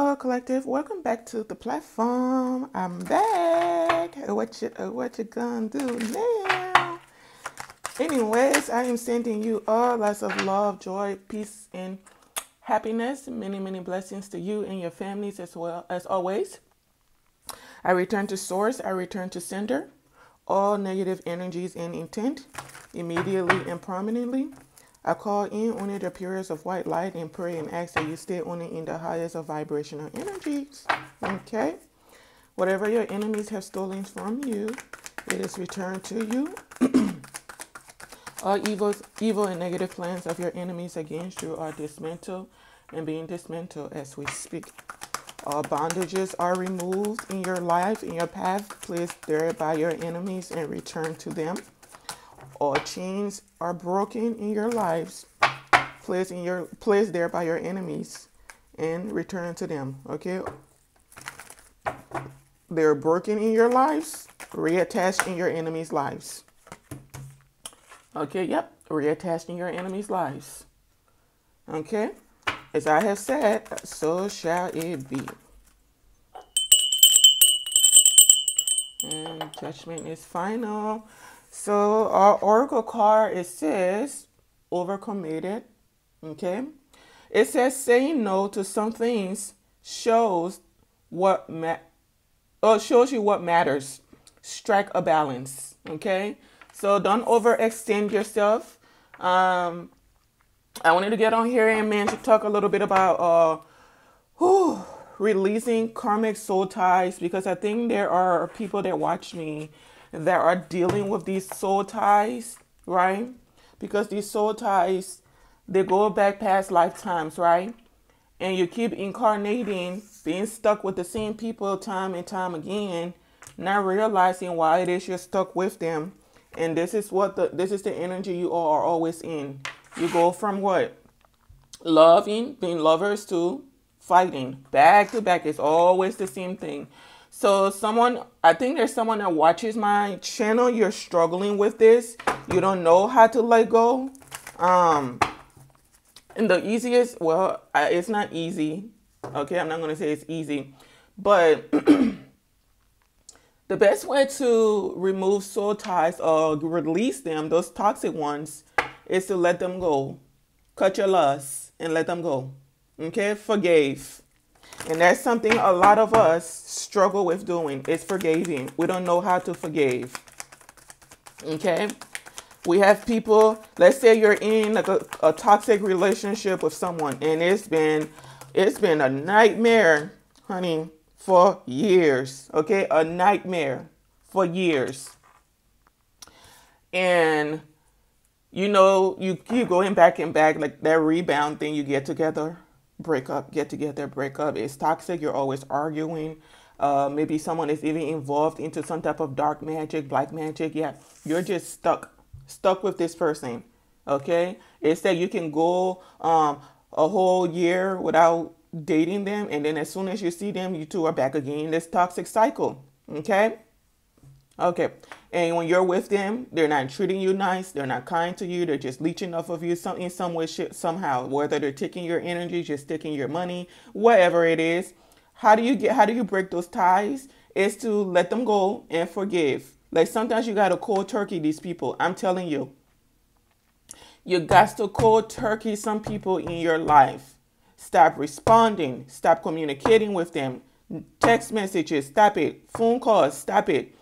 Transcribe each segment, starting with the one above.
Hello collective, welcome back to the platform. I'm back. What you gonna do now? Anyways, I am sending you all lots of love, joy, peace, and happiness. Many blessings to you and your families as well. As always, I return to source, I return to sender. All negative energies and intent immediately and permanently. I call in only the purest of white light and pray and ask that you stay only in the highest of vibrational energies. Okay? Whatever your enemies have stolen from you, it is returned to you. All evil and negative plans of your enemies against you are dismantled and being dismantled as we speak. All bondages are removed in your life, in your path, placed there by your enemies and returned to them. All chains are broken in your lives, placed there by your enemies and returned to them. Okay. They're broken in your lives, reattached in your enemies' lives. Okay. Yep. Reattached in your enemies' lives. Okay. As I have said, so shall it be. And judgment is final. So our oracle card, it says overcommitted. Okay. It says saying no to some things shows what shows you what matters. Strike a balance. Okay. So don't overextend yourself. I wanted to get on here and talk a little bit about releasing karmic soul ties, because I think there are people that watch me that are dealing with these soul ties, right? Because these soul ties, they go back past lifetimes, right? And you keep incarnating, being stuck with the same people time and time again, not realizing why it is you're stuck with them. And this is what this is the energy you all are always in. You go from what? Loving, being lovers, to fighting. Back to back. It's always the same thing. So someone, I think there's someone that watches my channel. You're struggling with this. You don't know how to let go. And the easiest, well, it's not easy. Okay, I'm not going to say it's easy. But the best way to remove soul ties or release them, those toxic ones, is to let them go. Cut your loss and let them go. Okay, forgive. And that's something a lot of us struggle with doing, is forgiving. We don't know how to forgive. Okay? We have people, let's say you're in like a toxic relationship with someone, and it's been a nightmare, honey, for years. Okay? A nightmare for years. And you know, you keep going back and back, like that rebound thing. You get together, break up, get together, break up. It's toxic. You're always arguing. Maybe someone is even involved into some type of dark magic, black magic. Yeah, you're just stuck with this person. Okay, it's that you can go a whole year without dating them, and then as soon as you see them, you two are back again in this toxic cycle. Okay. Okay. And when you're with them, they're not treating you nice. They're not kind to you. They're just leeching off of you in some way, somehow, whether they're taking your energy, just taking your money, whatever it is. How do you break those ties? Is to let them go and forgive. Like sometimes you got to cold turkey these people. I'm telling you, you got to cold turkey some people in your life. Stop responding. Stop communicating with them. Text messages. Stop it. Phone calls. Stop it.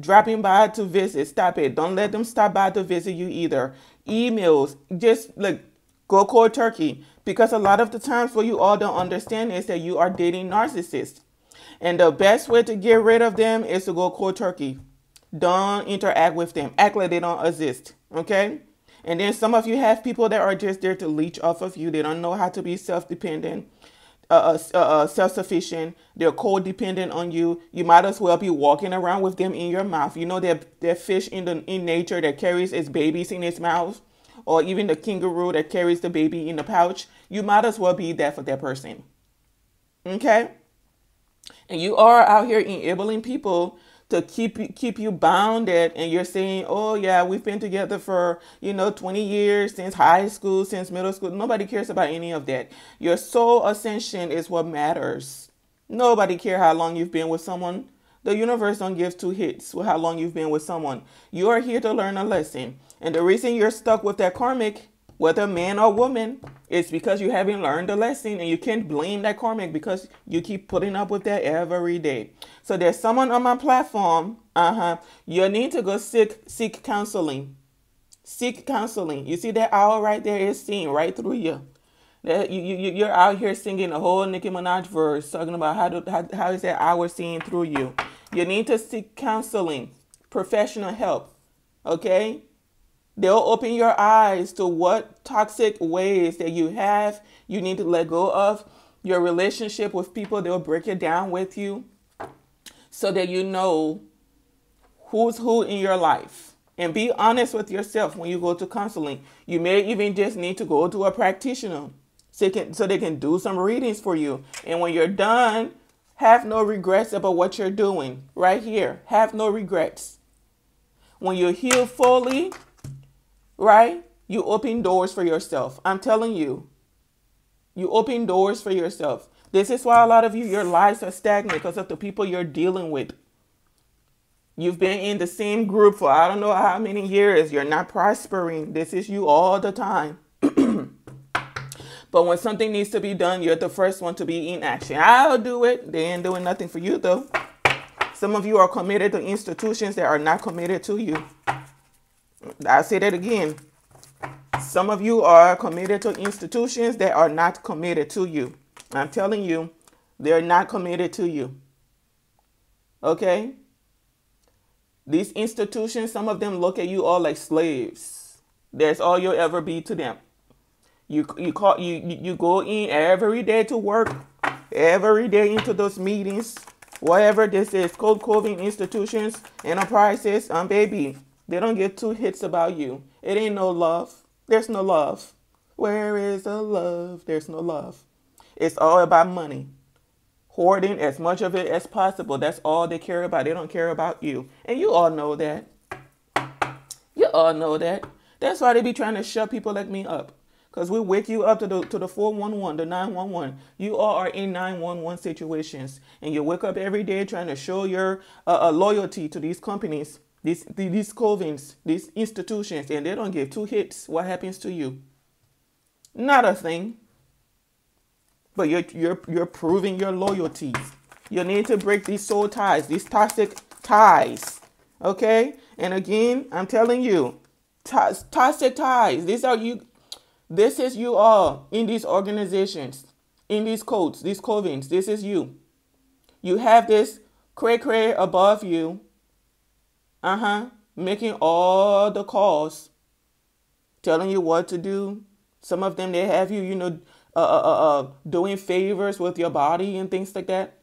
Dropping by to visit, stop it. Don't let them stop by to visit you either. Emails, just like go cold turkey. Because a lot of the times what you all don't understand is that you are dating narcissists. And the best way to get rid of them is to go cold turkey. Don't interact with them. Act like they don't exist. Okay? And then some of you have people that are just there to leech off of you. They don't know how to be self-dependent. Self-sufficient. They're codependent on you. You might as well be walking around with them in your mouth. You know, that fish in nature that carries its babies in its mouth, or even the kangaroo that carries the baby in the pouch. You might as well be that for that person. Okay. And you are out here enabling people to keep you bounded, and you're saying, oh yeah, we've been together for, 20 years, since high school, since middle school. Nobody cares about any of that. Your soul ascension is what matters. Nobody cares how long you've been with someone. The universe don't give two hits with how long you've been with someone. You are here to learn a lesson. And the reason you're stuck with that karmic, whether man or woman, is because you haven't learned a lesson, and you can't blame that karmic because you keep putting up with that every day. So there's someone on my platform. You need to go seek counseling. Seek counseling. You see that owl right there is seeing right through you. You're out here singing a whole Nicki Minaj verse talking about how is that hour seeing through you. You need to seek counseling, professional help, okay? They'll open your eyes to what toxic ways that you have. You need to let go of your relationship with people. They'll break it down with you so that you know who's who in your life. And be honest with yourself when you go to counseling. You may even just need to go to a practitioner so they can do some readings for you. And when you're done, have no regrets about what you're doing right here. Have no regrets. When you heal fully, right, you open doors for yourself. I'm telling you, you open doors for yourself. This is why a lot of you, your lives are stagnant because of the people you're dealing with. You've been in the same group for I don't know how many years. You're not prospering. This is you all the time. But when something needs to be done, you're the first one to be in action. I'll do it. They ain't doing nothing for you, though. Some of you are committed to institutions that are not committed to you. I'll say that again. Some of you are committed to institutions that are not committed to you. I'm telling you, they're not committed to you. Okay? These institutions, some of them look at you all like slaves. That's all you'll ever be to them. You go in every day to work, every day into those meetings, whatever this is, cold coving institutions, enterprises, baby. They don't get two hits about you. It ain't no love. There's no love. Where is the love? There's no love. It's all about money. Hoarding as much of it as possible. That's all they care about. They don't care about you. And you all know that. You all know that. That's why they be trying to shut people like me up. Because we wake you up to the 411, the 911. You all are in 911 situations. And you wake up every day trying to show your loyalty to these companies, these covens, these institutions. And they don't give two hits what happens to you. Not a thing. But you're proving your loyalties. You need to break these soul ties, these toxic ties, okay? And again, I'm telling you, toxic ties. These are you. This is you all in these organizations, in these cults, these covens. This is you. You have this cray-cray above you, making all the calls, telling you what to do. Some of them, they have you, doing favors with your body and things like that.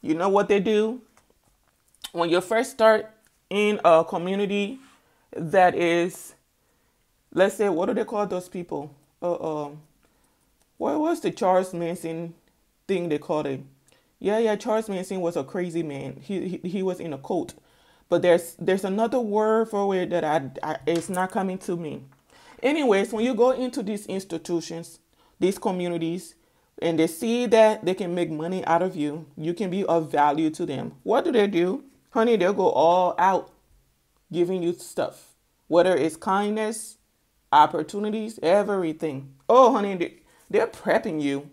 You know what they do? When you first start in a community that is, let's say, what do they call those people? What was the Charles Manson thing they called it? Yeah, Charles Manson was a crazy man. He was in a cult. But there's another word for it that it's not coming to me. Anyways, when you go into these institutions, these communities, and they see that they can make money out of you, you can be of value to them. What do? Honey, they'll go all out giving you stuff, whether it's kindness, opportunities, everything. Oh, honey, they're prepping you.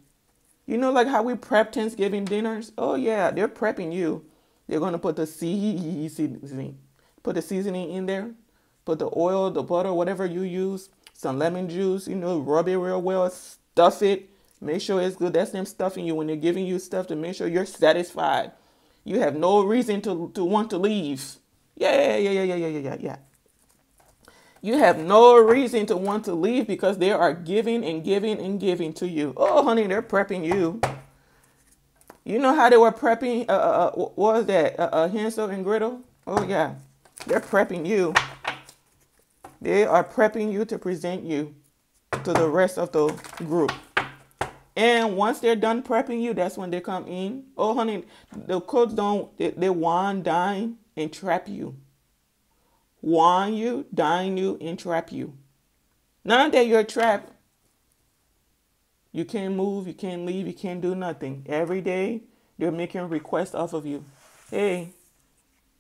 You know, like how we prep Thanksgiving dinners? Oh, yeah, they're prepping you. They're going to put the seasoning in there, put the oil, the butter, whatever you use. Some lemon juice, rub it real well, stuff it, make sure it's good. That's them stuffing you when they're giving you stuff to make sure you're satisfied. You have no reason to want to leave. Yeah. You have no reason to want to leave because they are giving and giving and giving to you. Oh, honey, they're prepping you. You know how they were prepping, what was that, Hansel and Gretel? Oh, yeah, they're prepping you. They are prepping you to present you to the rest of the group. And once they're done prepping you, that's when they come in. Oh, honey, the cooks don't, they wine, dine, and trap you. Wine you, dine you, and trap you. Now that you're trapped, you can't move, you can't leave, you can't do nothing. Every day, they're making requests off of you. Hey,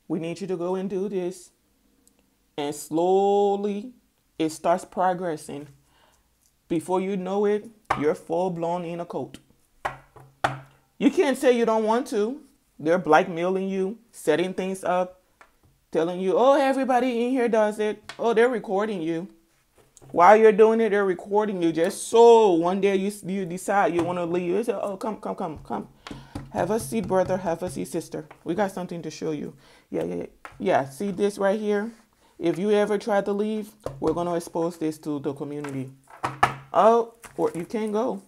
we need you to go and do this. And slowly, it starts progressing. Before you know it, you're full-blown in a cult. You can't say you don't want to. They're blackmailing you, setting things up, telling you, oh, everybody in here does it. Oh, they're recording you. While you're doing it, they're recording you. Just so one day you decide you want to leave. You say, oh, come. Have a seat, brother. Have a seat, sister. We got something to show you. Yeah. See this right here? If you ever try to leave, we're going to expose this to the community. Oh, or you can't go.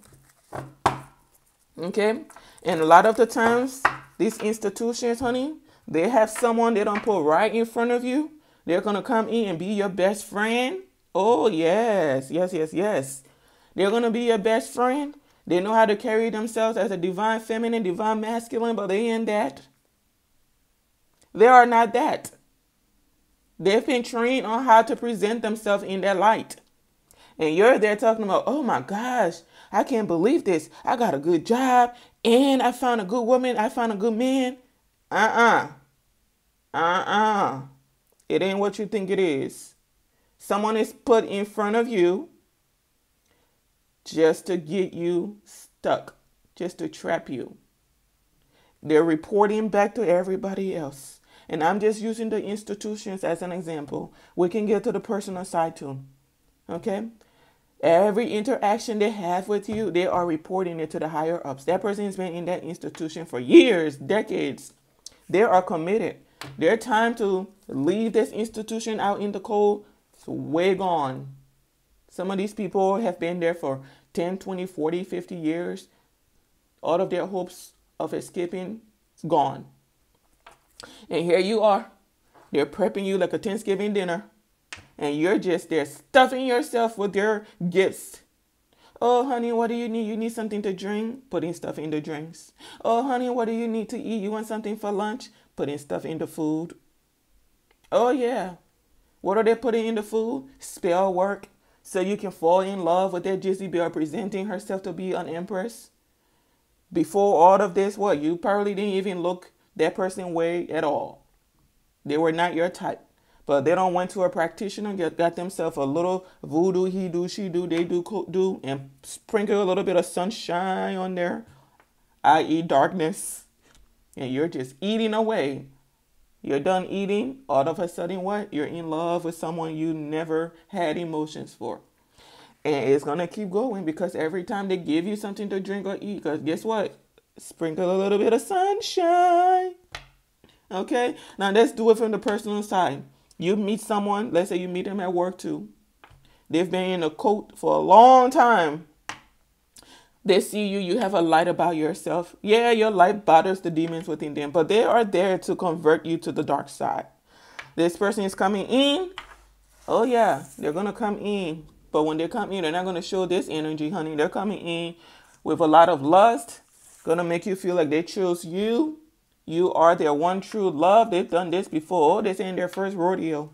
Okay? And a lot of the times, these institutions, honey, they have someone they don't put right in front of you. They're going to come in and be your best friend. Oh, yes. They're going to be your best friend. They know how to carry themselves as a divine feminine, divine masculine, but they ain't that. They are not that. They've been trained on how to present themselves in that light. And you're there talking about, oh my gosh, I can't believe this. I got a good job and I found a good woman. I found a good man. It ain't what you think it is. Someone is put in front of you just to get you stuck, just to trap you. They're reporting back to everybody else. And I'm just using the institutions as an example. We can get to the personal side too. Okay? Every interaction they have with you, they are reporting it to the higher ups. That person's been in that institution for years, decades. They are committed. Their time to leave this institution out in the cold is way gone. Some of these people have been there for 10, 20, 40, 50 years. All of their hopes of escaping is gone. And here you are. They're prepping you like a Thanksgiving dinner. And you're just there stuffing yourself with their gifts. Oh, honey, what do you need? You need something to drink? Putting stuff in the drinks. Oh, honey, what do you need to eat? You want something for lunch? Putting stuff in the food. Oh, yeah. What are they putting in the food? Spell work. So you can fall in love with that Jizzy Bell presenting herself to be an empress. Before all of this, what? You probably didn't even look that person way at all. They were not your type. But they don't went to a practitioner, got themselves a little voodoo, he do, she do, they do, cook do, and sprinkle a little bit of sunshine on there, i.e. darkness. And you're just eating away. You're done eating, all of a sudden what? You're in love with someone you never had emotions for. And it's going to keep going because every time they give you something to drink or eat, because guess what? Sprinkle a little bit of sunshine. Okay? Now let's do it from the personal side. You meet someone, let's say you meet them at work too. They've been in a cult for a long time. They see you, you have a light about yourself. Yeah, your light bothers the demons within them, but they are there to convert you to the dark side. This person is coming in. Oh yeah, they're going to come in. But when they come in, they're not going to show this energy, honey. They're coming in with a lot of lust. Going to make you feel like they chose you. You are their one true love. They've done this before. Oh, this ain't their first rodeo.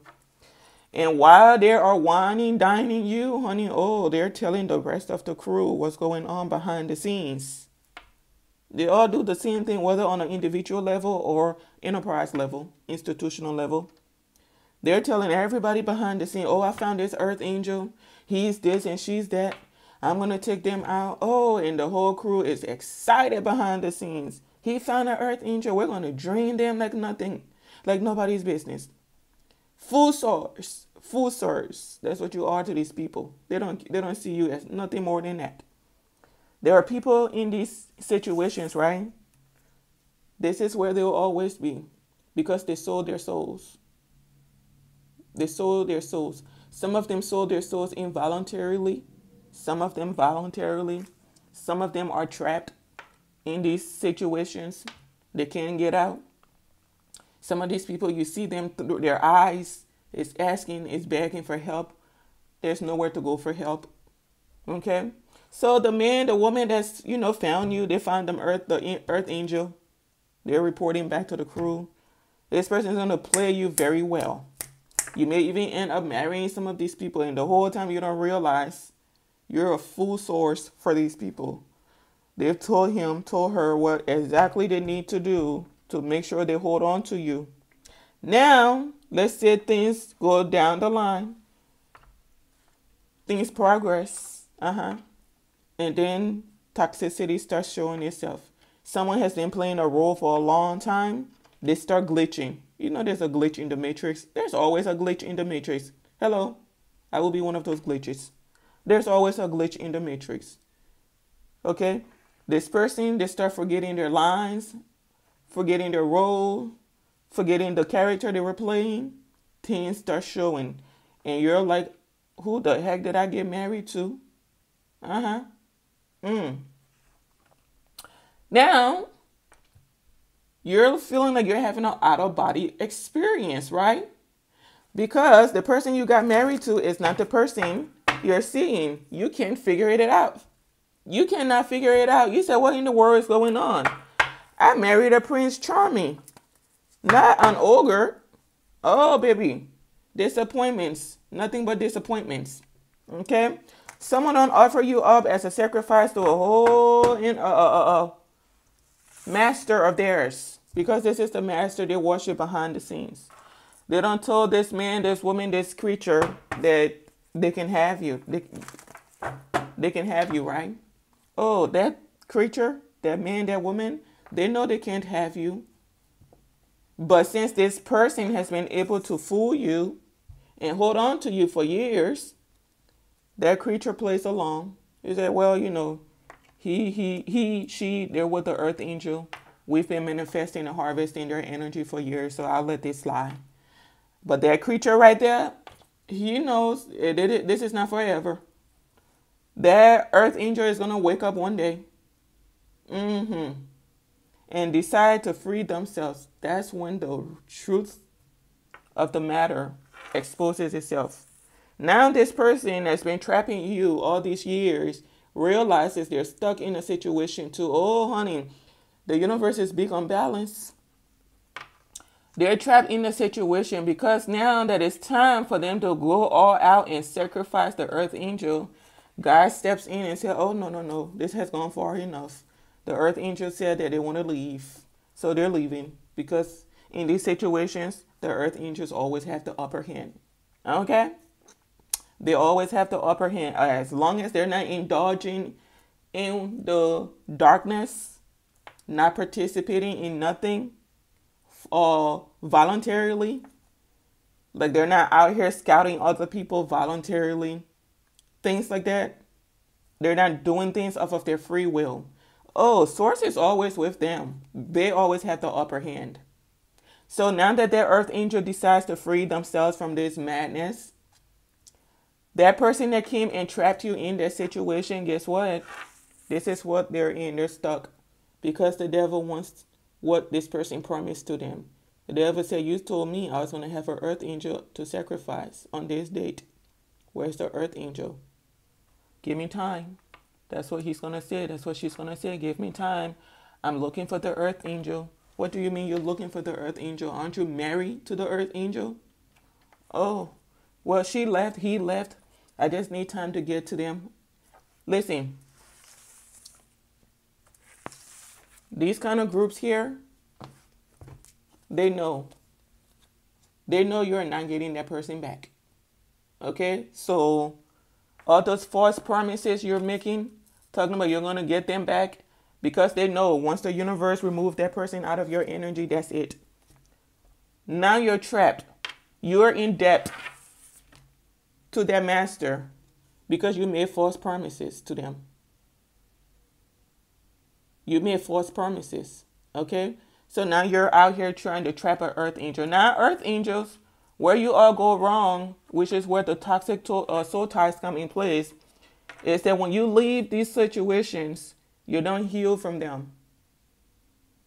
And while they are whining, dining you, honey, oh, they're telling the rest of the crew what's going on behind the scenes. They all do the same thing, whether on an individual level or enterprise level, institutional level. They're telling everybody behind the scene, oh, I found this earth angel. He's this and she's that. I'm going to take them out. Oh, and the whole crew is excited behind the scenes. He found an earth angel. We're going to drain them like nothing, like nobody's business. Full source. That's what you are to these people. They don't see you as nothing more than that. There are people in these situations, right? This is where they will always be because they sold their souls. Some of them sold their souls involuntarily. Some of them voluntarily. Some of them are trapped in these situations. They can't get out. Some of these people, you see them through their eyes. It's asking, it's begging for help. There's nowhere to go for help. Okay? So the man, the woman that's, you know, found you, they found them the earth angel. They're reporting back to the crew. This person's going to play you very well. You may even end up marrying some of these people, and the whole time you don't realize you're a full source for these people. They've told him, told her what exactly they need to do to make sure they hold on to you. Now, let's say things go down the line. Things progress. And then toxicity starts showing itself. Someone has been playing a role for a long time. They start glitching. You know, there's a glitch in the matrix. There's always a glitch in the matrix. Hello. I will be one of those glitches. There's always a glitch in the matrix. Okay. This person, they start forgetting their lines, forgetting their role, forgetting the character they were playing. Things start showing. And you're like, who the heck did I get married to? Now, you're feeling like you're having an out-of-body experience, right? Because the person you got married to is not the person you're seeing. You can't figure it out. You cannot figure it out. You said, what in the world is going on? I married a Prince Charming, not an ogre. Oh, baby. Disappointments. Nothing but disappointments. Okay? Someone don't offer you up as a sacrifice to a whole master of theirs, because this is the master they worship behind the scenes. They don't tell this man, this woman, this creature that they can have you. They can have you, right? Oh, that creature, that man, that woman, they know they can't have you. But since this person has been able to fool you and hold on to you for years, that creature plays along. He said, well, you know, she, they're with the earth angel. We've been manifesting and harvesting their energy for years, so I'll let this slide. But that creature right there, he knows this is not forever. That earth angel is going to wake up one day and decide to free themselves. That's when the truth of the matter exposes itself. Now this person that's been trapping you all these years realizes they're stuck in a situation too. Oh, honey, the universe is big on balance. They're trapped in a situation because now that it's time for them to go all out and sacrifice the earth angel, God steps in and says, oh, no, no, no, this has gone far enough. The earth angel said that they want to leave. So they're leaving, because in these situations, the earth angels always have the upper hand. Okay? They always have the upper hand. As long as they're not indulging in the darkness, not participating in nothing voluntarily, like they're not out here scouting other people voluntarily, things like that. They're not doing things off of their free will. Oh, source is always with them. They always have the upper hand. So now that their earth angel decides to free themselves from this madness, that person that came and trapped you in that situation, guess what? This is what they're in. They're stuck because the devil wants what this person promised to them. The devil said, you told me I was going to have an earth angel to sacrifice on this date. Where's the earth angel? Give me time. That's what he's going to say. That's what she's going to say. Give me time. I'm looking for the earth angel. What do you mean you're looking for the earth angel? Aren't you married to the earth angel? Oh, well, she left. He left. I just need time to get to them. Listen, these kind of groups here, they know. They know you're not getting that person back. Okay? So all those false promises you're making, talking about you're going to get them back, because they know once the universe removes that person out of your energy, that's it. Now you're trapped. You're in debt to their master because you made false promises to them. You made false promises. Okay? So now you're out here trying to trap an earth angel. Now earth angels, where you all go wrong, which is where the toxic soul ties come in place, is that when you leave these situations, you don't heal from them.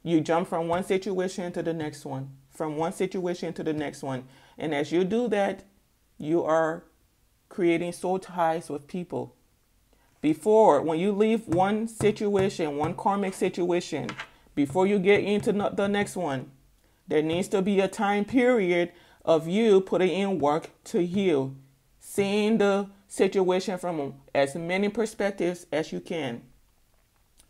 You jump from one situation to the next one, from one situation to the next one. And as you do that, you are creating soul ties with people. Before, when you leave one situation, one karmic situation, before you get into the next one, there needs to be a time period of you putting in work to heal, seeing the situation from as many perspectives as you can,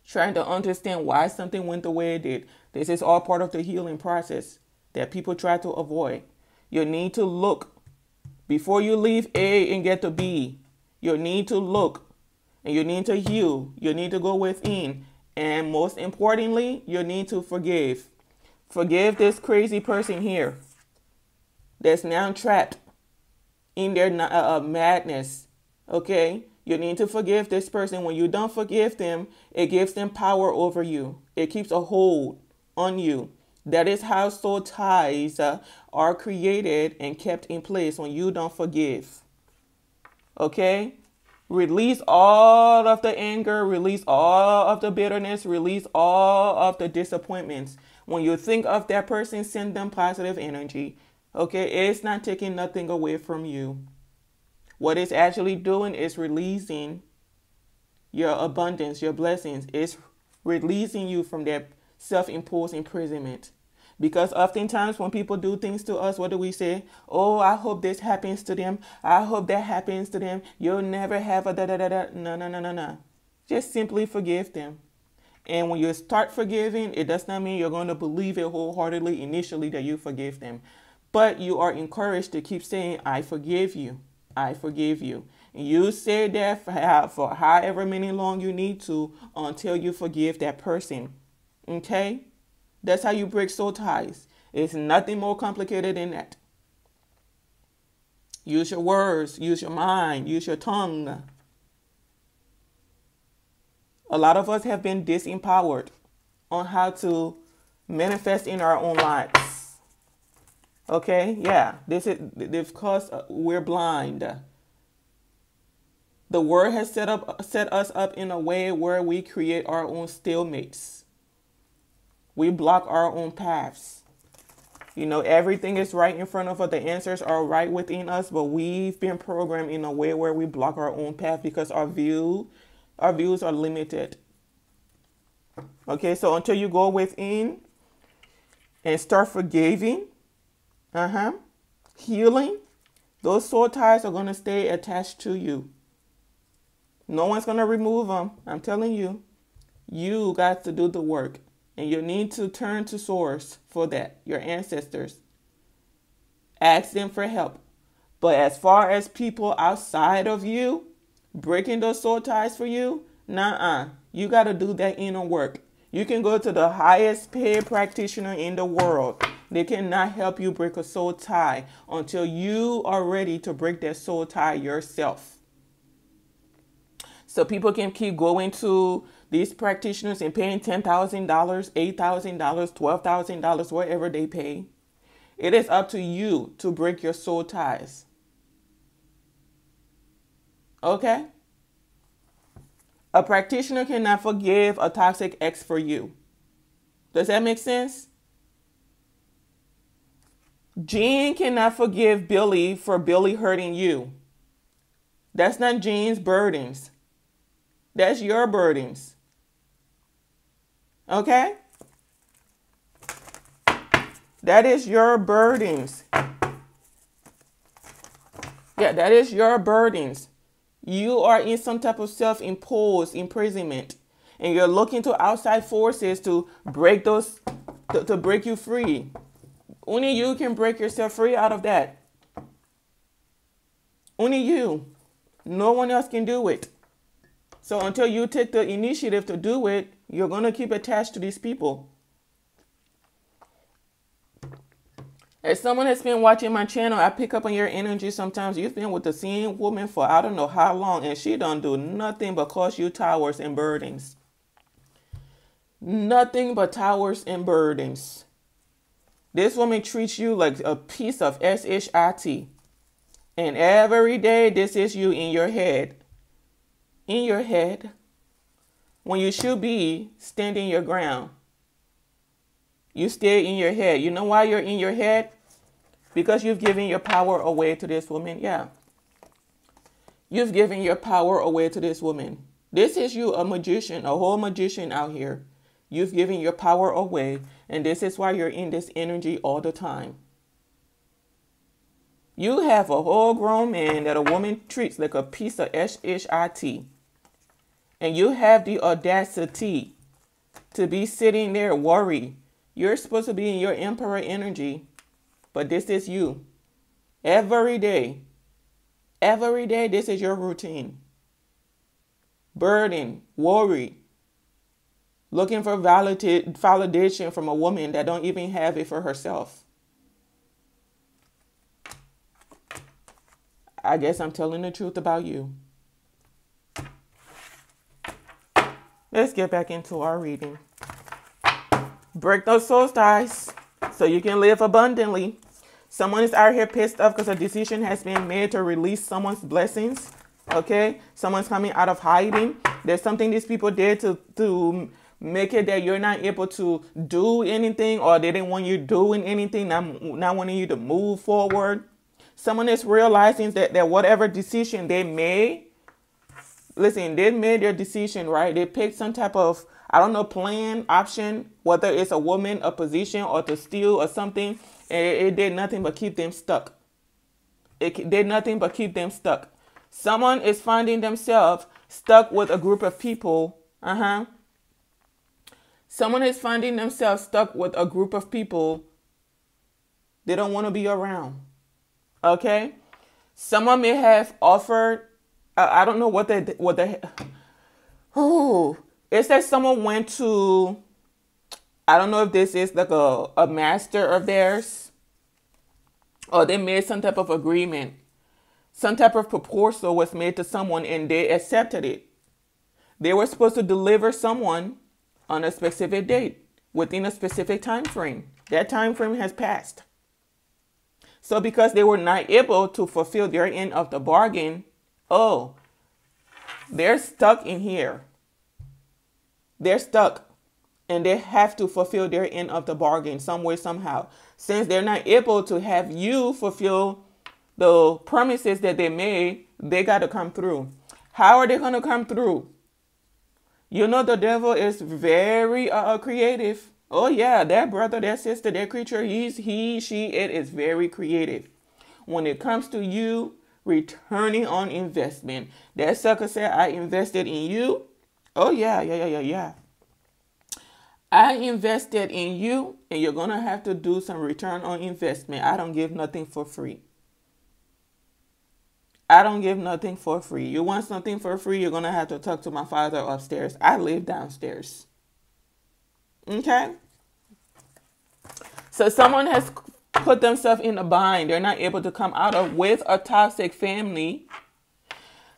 trying to understand why something went the way it did. This is all part of the healing process that people try to avoid. You need to look. Before you leave A and get to B, you need to look and you need to heal. You need to go within. And most importantly, you need to forgive. Forgive this crazy person here that's now trapped in their madness. Okay? You need to forgive this person. When you don't forgive them, it gives them power over you. It keeps a hold on you. That is how soul ties are created and kept in place when you don't forgive. Okay? Release all of the anger. Release all of the bitterness. Release all of the disappointments. When you think of that person, send them positive energy. Okay? It's not taking nothing away from you. What it's actually doing is releasing your abundance, your blessings. It's releasing you from that self-imposed imprisonment. Because oftentimes when people do things to us, what do we say? Oh, I hope this happens to them. I hope that happens to them. You'll never have a da-da-da-da. No, no, no, no, no. Just simply forgive them. And when you start forgiving, it does not mean you're going to believe it wholeheartedly initially that you forgive them. But you are encouraged to keep saying, I forgive you. I forgive you. You say that for however many long you need to until you forgive that person. Okay? That's how you break soul ties. It's nothing more complicated than that. Use your words. Use your mind. Use your tongue. A lot of us have been disempowered on how to manifest in our own lives. Okay, yeah, this is because we're blind. The world has set us up in a way where we create our own stalemates. We block our own paths. You know, everything is right in front of us. The answers are right within us, but we've been programmed in a way where we block our own path because our views are limited. Okay, so until you go within and start forgiving, healing, those soul ties are going to stay attached to you. No one's going to remove them. I'm telling you, you got to do the work and you need to turn to source for that, your ancestors. Ask them for help. But as far as people outside of you, breaking those soul ties for you, you got to do that inner work. You can go to the highest paid practitioner in the world. They cannot help you break a soul tie until you are ready to break that soul tie yourself. So people can keep going to these practitioners and paying $10,000, $8,000, $12,000, whatever they pay. It is up to you to break your soul ties. Okay? A practitioner cannot forgive a toxic ex for you. Does that make sense? Jean cannot forgive Billy for Billy hurting you. That's not Jean's burdens. That's your burdens. Okay? That is your burdens. Yeah, that is your burdens. You are in some type of self-imposed imprisonment. And you're looking to outside forces to break those, to break you free. Only you can break yourself free out of that. Only you. No one else can do it. So until you take the initiative to do it, you're going to keep attached to these people. As someone that's been watching my channel, I pick up on your energy sometimes. You've been with the same woman for I don't know how long, and she don't do nothing but cause you towers and burdens. Nothing but towers and burdens. This woman treats you like a piece of shit. And every day, this is you in your head. In your head. When you should be standing your ground. You stay in your head. You know why you're in your head? Because you've given your power away to this woman. Yeah. You've given your power away to this woman. This is you, a magician, a whole magician out here. You've given your power away, and this is why you're in this energy all the time. You have a whole grown man that a woman treats like a piece of shit. And you have the audacity to be sitting there worried. You're supposed to be in your emperor energy, but this is you. Every day. Every day, this is your routine. Burden, worry, looking for validation from a woman that don't even have it for herself. I guess I'm telling the truth about you. Let's get back into our reading. Break those soul ties so you can live abundantly. Someone is out here pissed off because a decision has been made to release someone's blessings. Okay, someone's coming out of hiding. There's something these people did to make it that you're not able to do anything, or they didn't want you doing anything, not wanting you to move forward. Someone is realizing that whatever decision they made, listen, they made their decision, right? They picked some type of, I don't know, plan, option, whether it's a woman, a position, or to steal or something. And it did nothing but keep them stuck. It did nothing but keep them stuck. Someone is finding themselves stuck with a group of people. Someone is finding themselves stuck with a group of people they don't want to be around. Okay? Someone may have offered, I don't know what they oh, it's that someone went to, I don't know if this is like a master of theirs, or they made some type of agreement. Some type of proposal was made to someone and they accepted it. They were supposed to deliver someone on a specific date within a specific time frame. That time frame has passed. So because they were not able to fulfill their end of the bargain, oh, they're stuck in here. They're stuck and they have to fulfill their end of the bargain some way, somehow. Since they're not able to have you fulfill the promises that they made, they got to come through. How are they going to come through? You know, the devil is very creative. Oh, yeah, that brother, that sister, that creature, he, she, it is very creative. When it comes to you returning on investment, that sucker said, I invested in you. Oh, yeah. I invested in you, and you're going to have to do some return on investment. I don't give nothing for free. I don't give nothing for free. You want something for free, you're going to have to talk to my father upstairs. I live downstairs. Okay? So someone has put themselves in a bind. They're not able to come out of with a toxic family.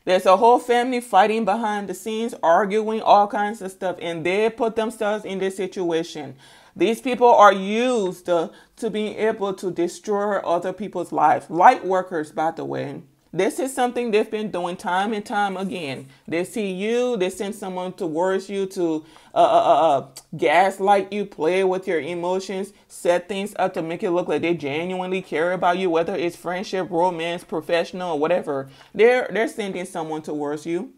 There's a whole family fighting behind the scenes, arguing, all kinds of stuff. And they put themselves in this situation. These people are used to being able to destroy other people's lives. Light workers, by the way. This is something they've been doing time and time again. They see you, they send someone towards you to gaslight you, play with your emotions, set things up to make it look like they genuinely care about you, whether it's friendship, romance, professional, or whatever. They're sending someone towards you.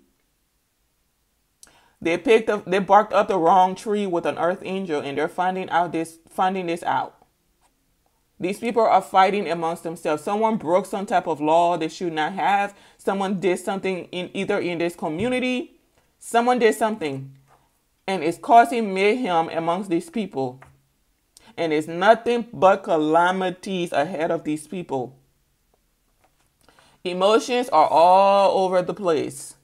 They barked up the wrong tree with an earth angel, and they're finding this out. These people are fighting amongst themselves. Someone broke some type of law they should not have. Someone did something in this community. Someone did something. And it's causing mayhem amongst these people. And it's nothing but calamities ahead of these people. Emotions are all over the place.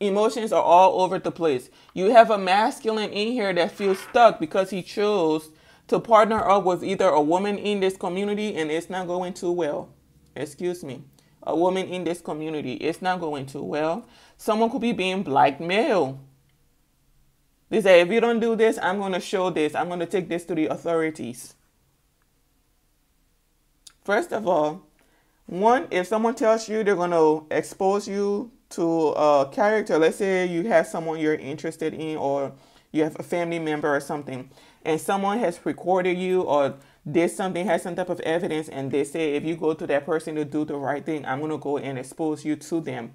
Emotions are all over the place. You have a masculine in here that feels stuck because he chose to partner up with either a woman in this community, and it's not going too well. Excuse me. A woman in this community. It's not going too well. Someone could be being blackmailed. They say, if you don't do this, I'm going to show this. I'm going to take this to the authorities. First of all, one, if someone tells you they're going to expose you to a character, let's say you have someone you're interested in, or you have a family member or something, and someone has recorded you or did something, has some type of evidence, and they say, if you go to that person to do the right thing, I'm going to go and expose you to them.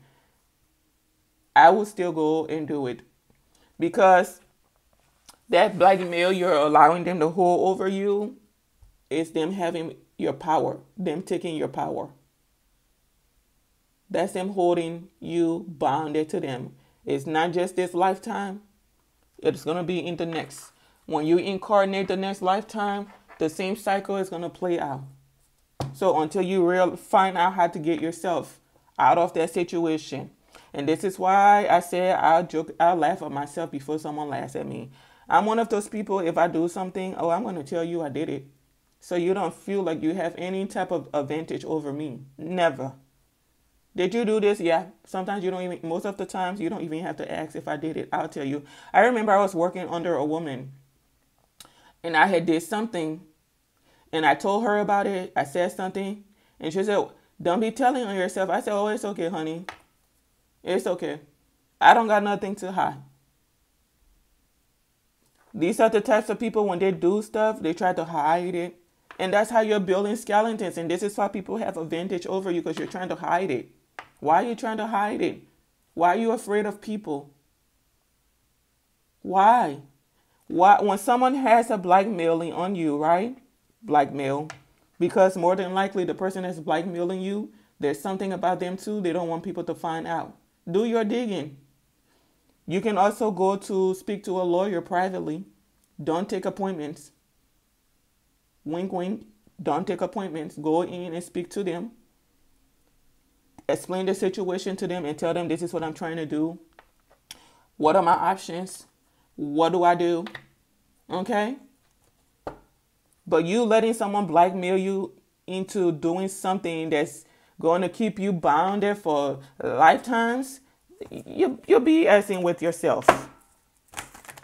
I will still go and do it, because that blackmail you're allowing them to hold over you is them having your power, them taking your power. That's them holding you bonded to them. It's not just this lifetime. It's going to be in the next. When you incarnate the next lifetime, the same cycle is going to play out. So until you find out how to get yourself out of that situation. And this is why I said I'll laugh at myself before someone laughs at me. I'm one of those people, if I do something, oh, I'm going to tell you I did it. So you don't feel like you have any type of advantage over me. Never. Did you do this? Yeah. Sometimes you don't even, most of the times you don't even have to ask if I did it. I'll tell you. I remember I was working under a woman and I had did something and I told her about it. I said something and she said, don't be telling on yourself. I said, oh, it's okay, honey. It's okay. I don't got nothing to hide. These are the types of people, when they do stuff, they try to hide it. And that's how you're building skeletons. And this is why people have advantage over you, because you're trying to hide it. Why are you trying to hide it? Why are you afraid of people? Why? Why? When someone has a blackmailing on you, right? Blackmail. Because more than likely, the person that's blackmailing you, there's something about them too. They don't want people to find out. Do your digging. You can also go to speak to a lawyer privately. Don't take appointments. Wink, wink. Don't take appointments. Go in and speak to them. Explain the situation to them and tell them, this is what I'm trying to do. What are my options? What do I do? Okay? But you letting someone blackmail you into doing something that's going to keep you bound there for lifetimes, you're BSing with yourself.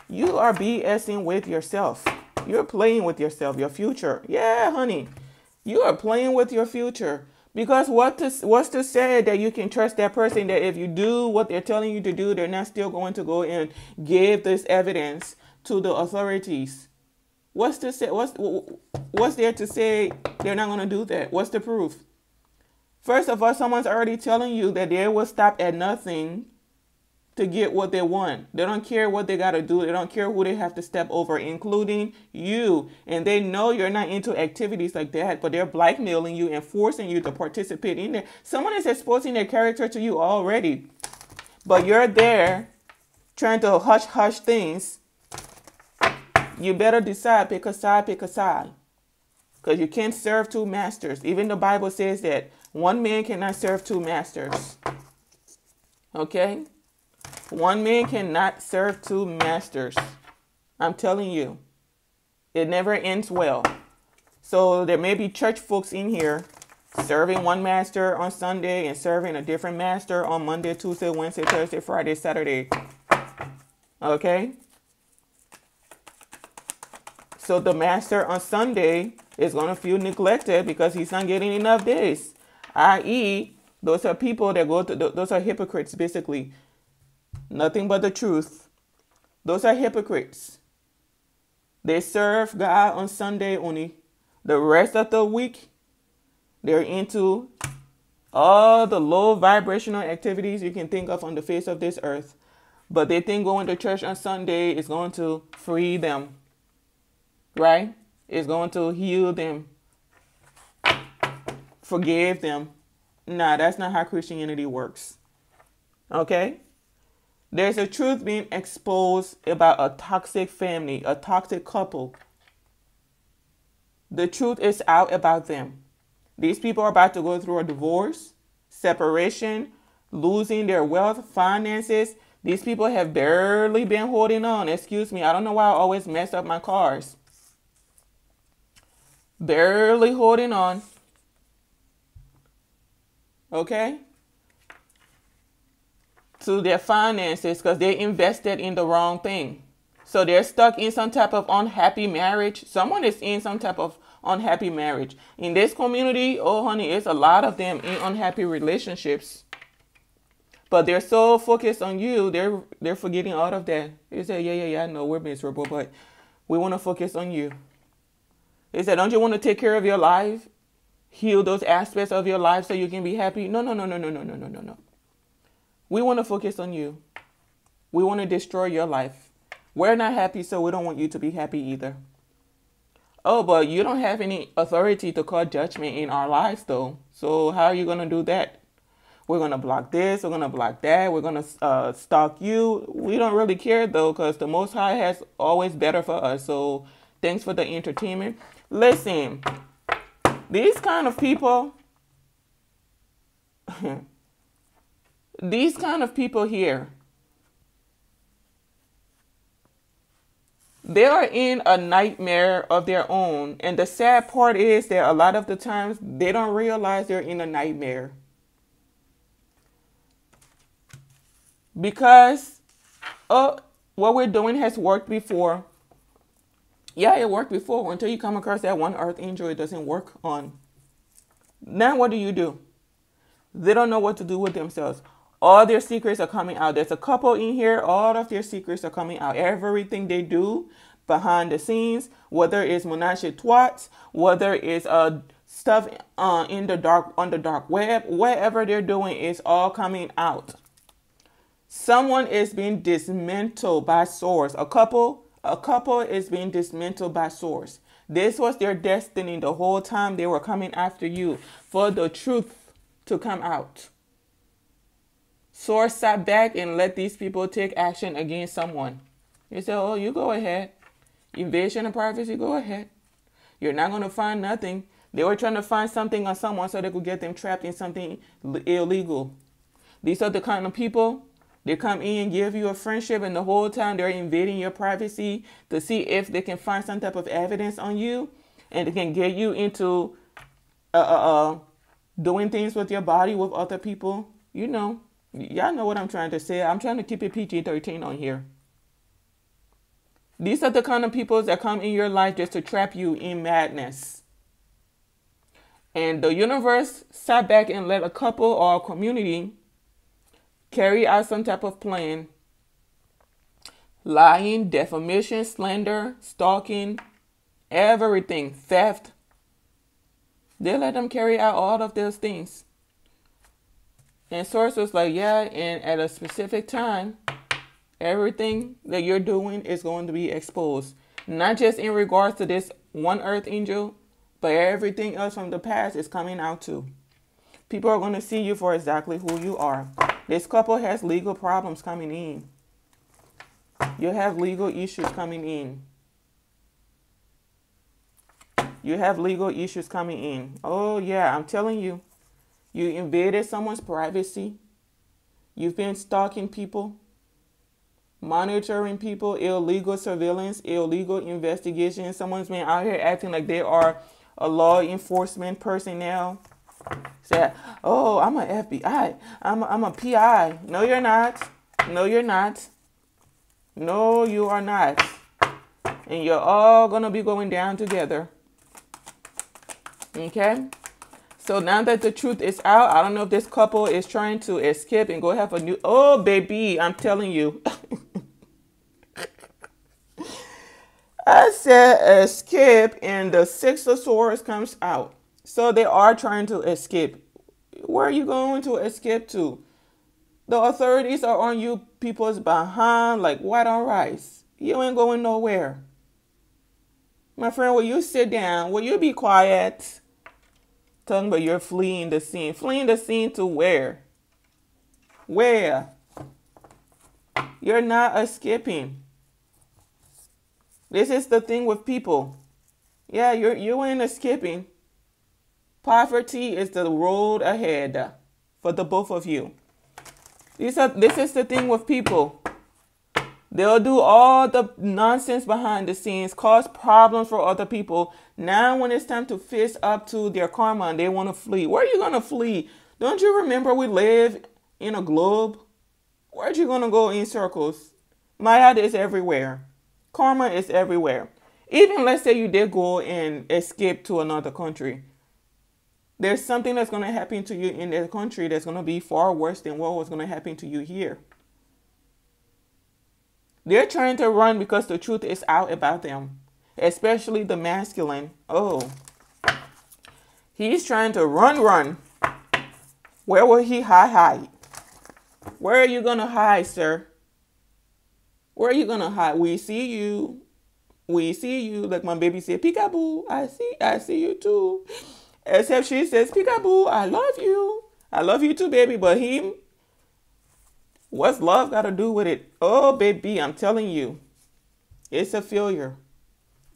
You are BSing with yourself. You're playing with yourself, your future. Yeah, honey, you are playing with your future. Because what's to say that you can trust that person, that if you do what they're telling you to do, they're not still going to go and give this evidence to the authorities? What's to say? What's there to say they're not going to do that? What's the proof? First of all, someone's already telling you that they will stop at nothing to get what they want. They don't care what they got to do. They don't care who they have to step over, including you. And they know you're not into activities like that, but they're blackmailing you and forcing you to participate in there. Someone is exposing their character to you already, but you're there trying to hush things. You better decide, pick a side, because you can't serve two masters. Even the Bible says that one man cannot serve two masters. Okay? One man cannot serve two masters. I'm telling you, it never ends well. So there may be church folks in here serving one master on Sunday and serving a different master on Monday, Tuesday, Wednesday, Thursday, Friday, Saturday. Okay? So the master on Sunday is going to feel neglected because he's not getting enough days. I.e., those are people that go to, those are hypocrites, basically. Nothing but the truth. Those are hypocrites. They serve God on Sunday only. The rest of the week, they're into all the low vibrational activities you can think of on the face of this earth. But they think going to church on Sunday is going to free them. Right? It's going to heal them. Forgive them. Nah, that's not how Christianity works. Okay? There's a truth being exposed about a toxic family, a toxic couple. The truth is out about them. These people are about to go through a divorce, separation, losing their wealth, finances. These people have barely been holding on. Excuse me, I don't know why I always mess up my cars. Barely holding on. Okay? To their finances, because they invested in the wrong thing. So they're stuck in some type of unhappy marriage. Someone is in some type of unhappy marriage. In this community, oh honey, it's a lot of them in unhappy relationships. But they're so focused on you, they're forgetting all of that. They say, yeah, I know we're miserable, but we want to focus on you. They said, don't you want to take care of your life? Heal those aspects of your life so you can be happy? No. We want to focus on you. We want to destroy your life. We're not happy, so we don't want you to be happy either. Oh, but you don't have any authority to call judgment in our lives, though. So how are you going to do that? We're going to block this. We're going to block that. We're going to stalk you. We don't really care, though, because the Most High has always better for us. So thanks for the entertainment. Listen, these kind of people, these kind of people here, they are in a nightmare of their own. And the sad part is that a lot of the times they don't realize they're in a nightmare. Because what we're doing has worked before. Yeah, it worked before until you come across that one earth angel it doesn't work on. Now what do? They don't know what to do with themselves. All their secrets are coming out. There's a couple in here. All of their secrets are coming out. Everything they do behind the scenes, whether it's Menashe Twats, whether it's stuff in the dark, on the dark web, whatever they're doing is all coming out. Someone is being dismantled by source. A couple is being dismantled by source. This was their destiny the whole time they were coming after you for the truth to come out. Source sat back and let these people take action against someone. You say, oh, you go ahead. Invasion of privacy, go ahead. You're not going to find nothing. They were trying to find something on someone so they could get them trapped in something illegal. These are the kind of people, they come in and give you a friendship and the whole time they're invading your privacy to see if they can find some type of evidence on you and they can get you into doing things with your body with other people, you know. Y'all know what I'm trying to say. I'm trying to keep it PG-13 on here. These are the kind of people that come in your life just to trap you in madness. And the universe sat back and let a couple or a community carry out some type of plan. Lying, defamation, slander, stalking, everything, theft. They let them carry out all of those things. And Source was like, yeah, and at a specific time, everything that you're doing is going to be exposed. Not just in regards to this one earth angel, but everything else from the past is coming out too. People are going to see you for exactly who you are. This couple has legal problems coming in. You have legal issues coming in. You have legal issues coming in. Oh, yeah, I'm telling you. You invaded someone's privacy. You've been stalking people, monitoring people, illegal surveillance, illegal investigation. Someone's been out here acting like they are a law enforcement personnel. Say, oh, I'm an FBI. I'm a PI. No, you're not. No, you're not. No, you are not. And you're all going to be going down together. Okay? So now that the truth is out, I don't know if this couple is trying to escape and go have a new... Oh, baby, I'm telling you. I said escape and the Six of Swords comes out. So they are trying to escape. Where are you going to escape to? The authorities are on you people's behind like white on rice. You ain't going nowhere. My friend, will you sit down? Will you be quiet? But you're fleeing the scene. Fleeing the scene to where? Where? You're not escaping. This is the thing with people. Yeah, you ain't escaping. Poverty is the road ahead for the both of you. This is the thing with people. They'll do all the nonsense behind the scenes, cause problems for other people. Now when it's time to fist up to their karma and they want to flee, where are you going to flee? Don't you remember we live in a globe? Where are you going to go in circles? Maya is everywhere. Karma is everywhere. Even let's say you did go and escape to another country. There's something that's going to happen to you in that country that's going to be far worse than what was going to happen to you here. They're trying to run because the truth is out about them, especially the masculine. Oh, he's trying to run. Where will he hide? Where are you going to hide, sir? Where are you gonna hide? We see you. We see you. Like my baby said, peekaboo. I see you too. Except she says, peekaboo, I love you. I love you too, baby. But him, what's love got to do with it? Oh, baby, I'm telling you, it's a failure.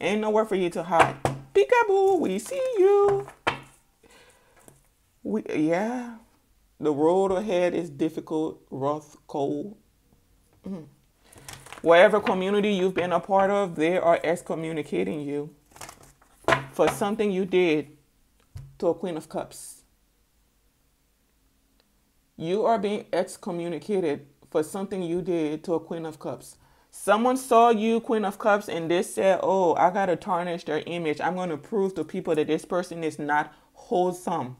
Ain't nowhere for you to hide. Peekaboo, we see you. Yeah. The road ahead is difficult, rough, cold. Whatever community you've been a part of, they are excommunicating you for something you did to a Queen of Cups. You are being excommunicated for something you did to a Queen of Cups. Someone saw you, Queen of Cups, and they said, oh, I got to tarnish their image. I'm going to prove to people that this person is not wholesome.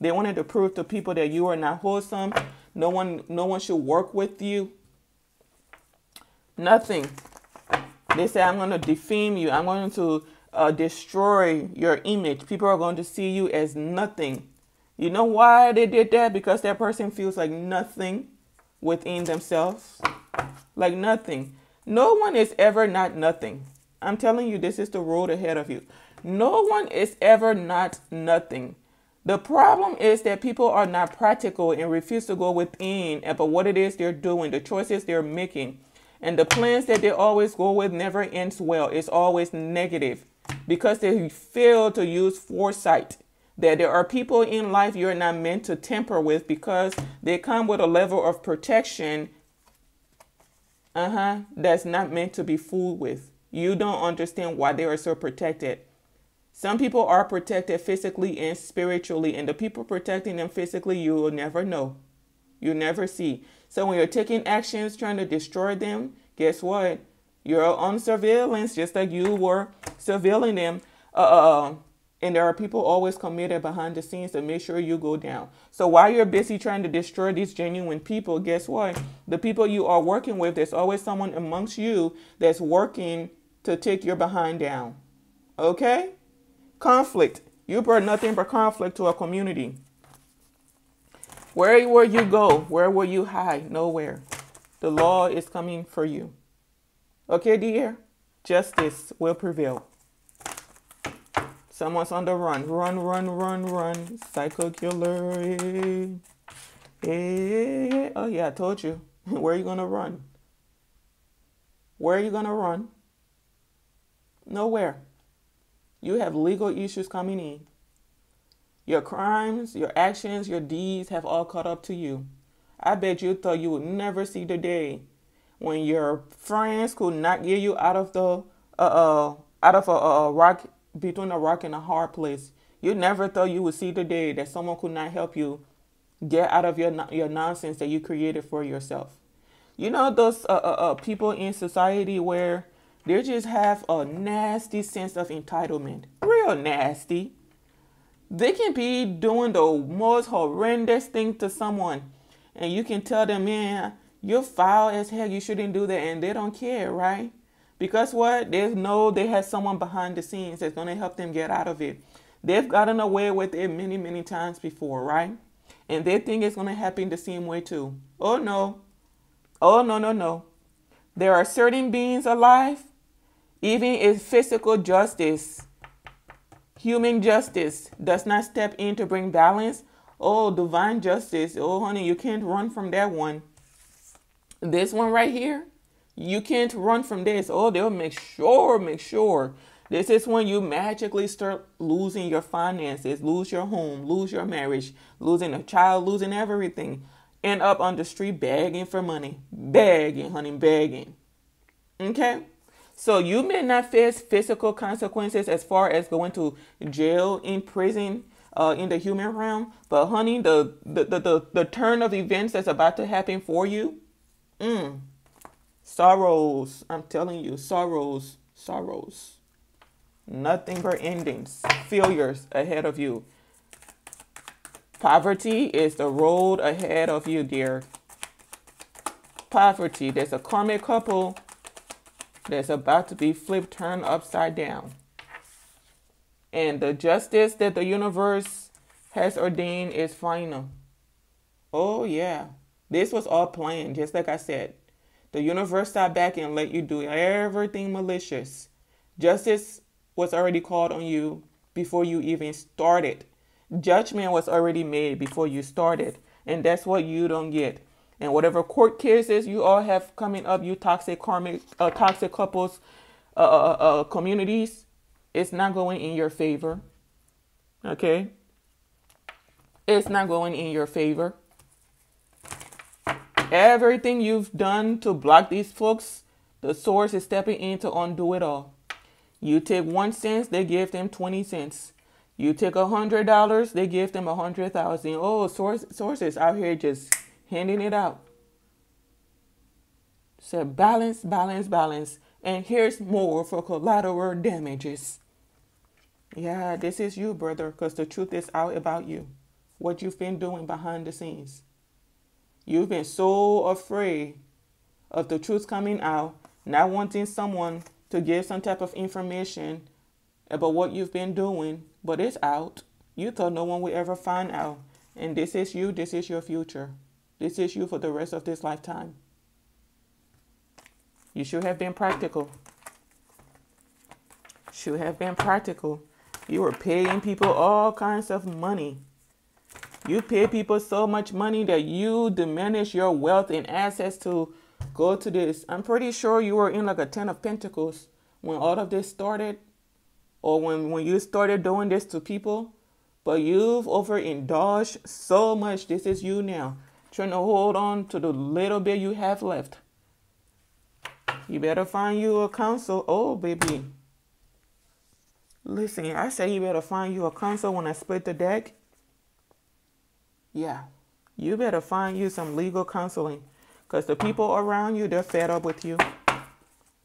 They wanted to prove to people that you are not wholesome. No one should work with you. Nothing. They say, I'm going to defame you. I'm going to destroy your image. People are going to see you as nothing. You know why they did that? Because that person feels like nothing within themselves. Like nothing. No one is ever not nothing. I'm telling you, this is the road ahead of you. No one is ever not nothing. The problem is that people are not practical and refuse to go within about what it is they're doing, the choices they're making. And the plans that they always go with never ends well. It's always negative because they fail to use foresight. That there are people in life you're not meant to temper with because they come with a level of protection that's not meant to be fooled with. You don't understand why they are so protected. Some people are protected physically and spiritually, and the people protecting them physically, you will never know. You never see. So when you're taking actions trying to destroy them, guess what? You're on surveillance just like you were surveilling them. And there are people always committed behind the scenes to make sure you go down. So while you're busy trying to destroy these genuine people, guess what? The people you are working with, there's always someone amongst you that's working to take your behind down. Okay? Conflict. You brought nothing but conflict to a community. Where will you go? Where will you hide? Nowhere. The law is coming for you. Okay, dear? Justice will prevail. Someone's on the run. Run, run, run, run. Psycho killer. Hey, hey, hey. Oh, yeah, I told you. Where are you going to run? Where are you going to run? Nowhere. You have legal issues coming in. Your crimes, your actions, your deeds have all caught up to you. I bet you thought you would never see the day when your friends could not get you out of a rock, between a rock and a hard place. You never thought you would see the day that someone could not help you get out of your nonsense that you created for yourself. You know those people in society where they just have a nasty sense of entitlement. Real nasty. They can be doing the most horrendous thing to someone. And you can tell them, man, you're foul as hell. You shouldn't do that. And they don't care, right? Because what? They know they have someone behind the scenes that's going to help them get out of it. They've gotten away with it many, many times before, right? And they think it's going to happen the same way too. Oh, no. Oh, no, no, no. There are certain beings alive, even if physical justice, human justice does not step in to bring balance. Oh, divine justice. Oh, honey, you can't run from that one. This one right here, you can't run from this. Oh, they'll make sure. This is when you magically start losing your finances, lose your home, lose your marriage, losing a child, losing everything. End up on the street begging for money. Begging, honey, begging. Okay? So you may not face physical consequences as far as going to jail, in prison, in the human realm. But honey, the turn of events that's about to happen for you, sorrows. I'm telling you, sorrows, sorrows. Nothing but endings, failures ahead of you. Poverty is the road ahead of you, dear. Poverty. There's a karmic couple that's about to be flipped, turned upside down. And the justice that the universe has ordained is final. Oh, yeah. This was all planned, just like I said. The universe sat back and let you do everything malicious. Justice was already called on you before you even started. Judgment was already made before you started. And that's what you don't get. And whatever court cases you all have coming up, you toxic karmic, toxic couples, communities, it's not going in your favor. Okay? It's not going in your favor. Everything you've done to block these folks, the source is stepping in to undo it all. You take 1 cent, they give them 20 cents. You take $100, they give them 100,000. Oh, sources out here just handing it out. So balance, balance, balance. And here's more for collateral damages. Yeah, this is you, brother, because the truth is out about you. What you've been doing behind the scenes. You've been so afraid of the truth coming out, not wanting someone to give some type of information about what you've been doing, but it's out. You thought no one would ever find out. And this is you. This is your future. This is you for the rest of this lifetime. You should have been practical. Should have been practical. You were paying people all kinds of money. You pay people so much money that you diminish your wealth and assets to go to this. I'm pretty sure you were in like a 10 of pentacles when all of this started, or when you started doing this to people, but you've overindulged so much. This is you now, trying to hold on to the little bit you have left. You better find you a counsel. Oh, baby. Listen, I say you better find you a counsel when I split the deck. Yeah, you better find you some legal counseling, because the people around you, they're fed up with you.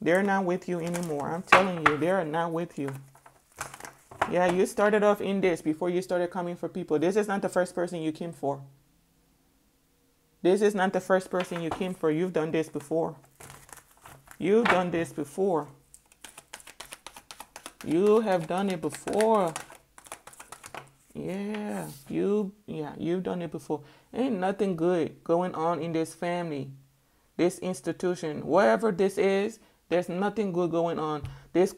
They're not with you anymore. I'm telling you, they're not with you. Yeah, you started off in this before you started coming for people. This is not the first person you came for. This is not the first person you came for. You've done this before. You've done this before. You have done it before. Yeah, you've done it before. Ain't nothing good going on in this family, this institution, wherever this is. There's nothing good going on. This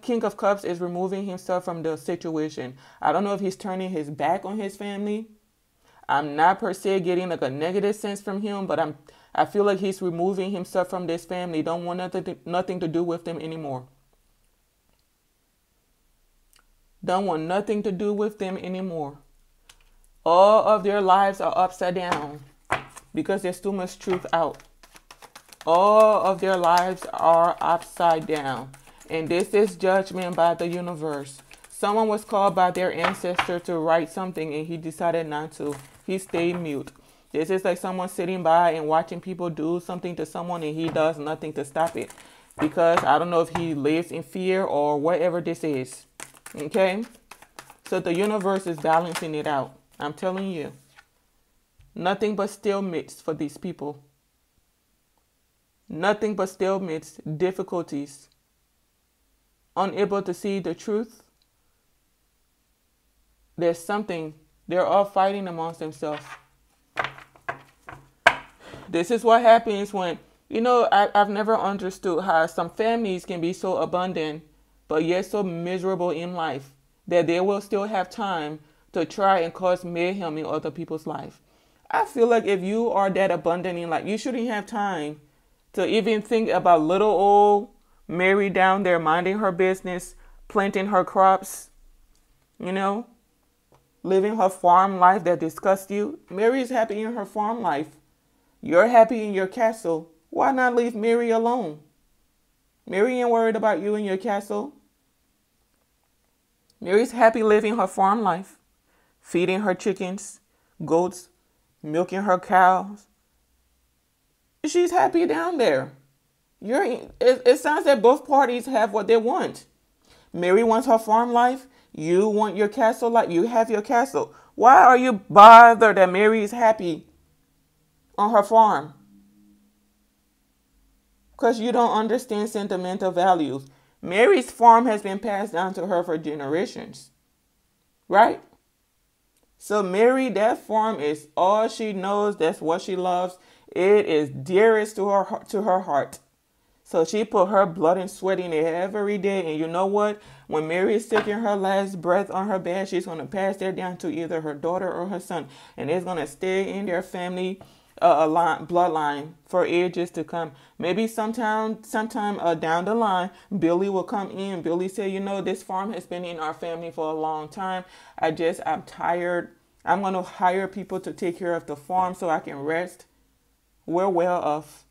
King of Cups is removing himself from the situation. I don't know if he's turning his back on his family. I'm not per se getting like a negative sense from him, but I feel like he's removing himself from this family. Don't want nothing to do with them anymore. Don't want nothing to do with them anymore. All of their lives are upside down because there's too much truth out. All of their lives are upside down. And this is judgment by the universe. Someone was called by their ancestor to write something and he decided not to. He stayed mute. This is like someone sitting by and watching people do something to someone and he does nothing to stop it. Because I don't know if he lives in fear or whatever this is. Okay, so the universe is balancing it out. I'm telling you, nothing but stalemate for these people. Nothing but stalemate, difficulties, unable to see the truth. There's something, they're all fighting amongst themselves. This is what happens when, you know, I've never understood how some families can be so abundant, but yet so miserable in life that they will still have time to try and cause mayhem in other people's life. I feel like if you are that abundant in life, you shouldn't have time to even think about little old Mary down there minding her business, planting her crops, you know, living her farm life that disgusts you. Mary's happy in her farm life. You're happy in your castle. Why not leave Mary alone? Mary ain't worried about you and your castle. Mary's happy living her farm life, feeding her chickens, goats, milking her cows. She's happy down there. It sounds that both parties have what they want. Mary wants her farm life. You want your castle life. You have your castle. Why are you bothered that Mary's happy on her farm? Because you don't understand sentimental values. Mary's farm has been passed down to her for generations. Right? So Mary, that farm is all she knows. That's what she loves. It is dearest to her heart. So she put her blood and sweat in it every day. And you know what? When Mary is taking her last breath on her bed, she's going to pass that down to either her daughter or her son. And it's going to stay in their family bloodline for ages to come. Maybe sometime down the line, Billy will come in. Billy said, you know, this farm has been in our family for a long time. I'm tired. I'm going to hire people to take care of the farm so I can rest. We're well off.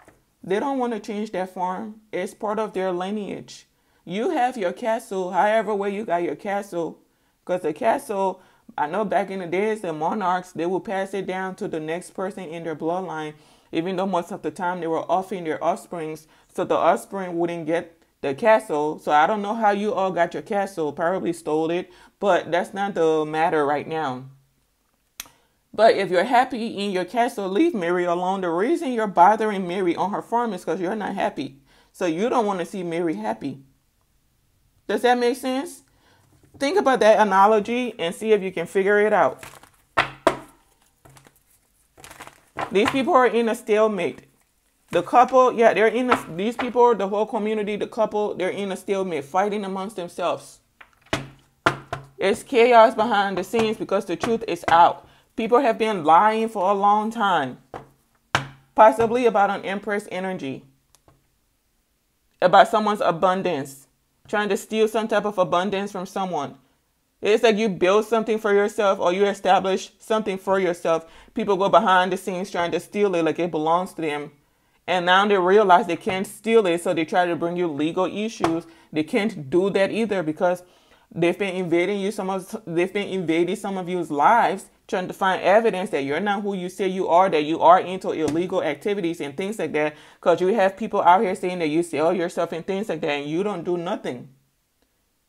They don't want to change that farm. It's part of their lineage. You have your castle, however way you got your castle. Because the castle, I know back in the days, the monarchs, they will pass it down to the next person in their bloodline, even though most of the time they were offering their offsprings, so the offspring wouldn't get the castle. So I don't know how you all got your castle, probably stole it, but that's not the matter right now. But if you're happy in your castle, leave Mary alone. The reason you're bothering Mary on her farm is because you're not happy. So you don't want to see Mary happy. Does that make sense? Think about that analogy and see if you can figure it out. These people are in a stalemate. The couple, yeah, they're in a, these people, the whole community, the couple, they're in a stalemate, fighting amongst themselves. It's chaos behind the scenes because the truth is out. People have been lying for a long time, possibly about an empress energy, about someone's abundance, trying to steal some type of abundance from someone. It's like you build something for yourself or you establish something for yourself. People go behind the scenes trying to steal it like it belongs to them. And now they realize they can't steal it, so they try to bring you legal issues. They can't do that either because they've been invading you. They've been invading some of you's lives, trying to find evidence that you're not who you say you are, that you are into illegal activities and things like that, because you have people out here saying that you sell yourself and things like that, and you don't do nothing.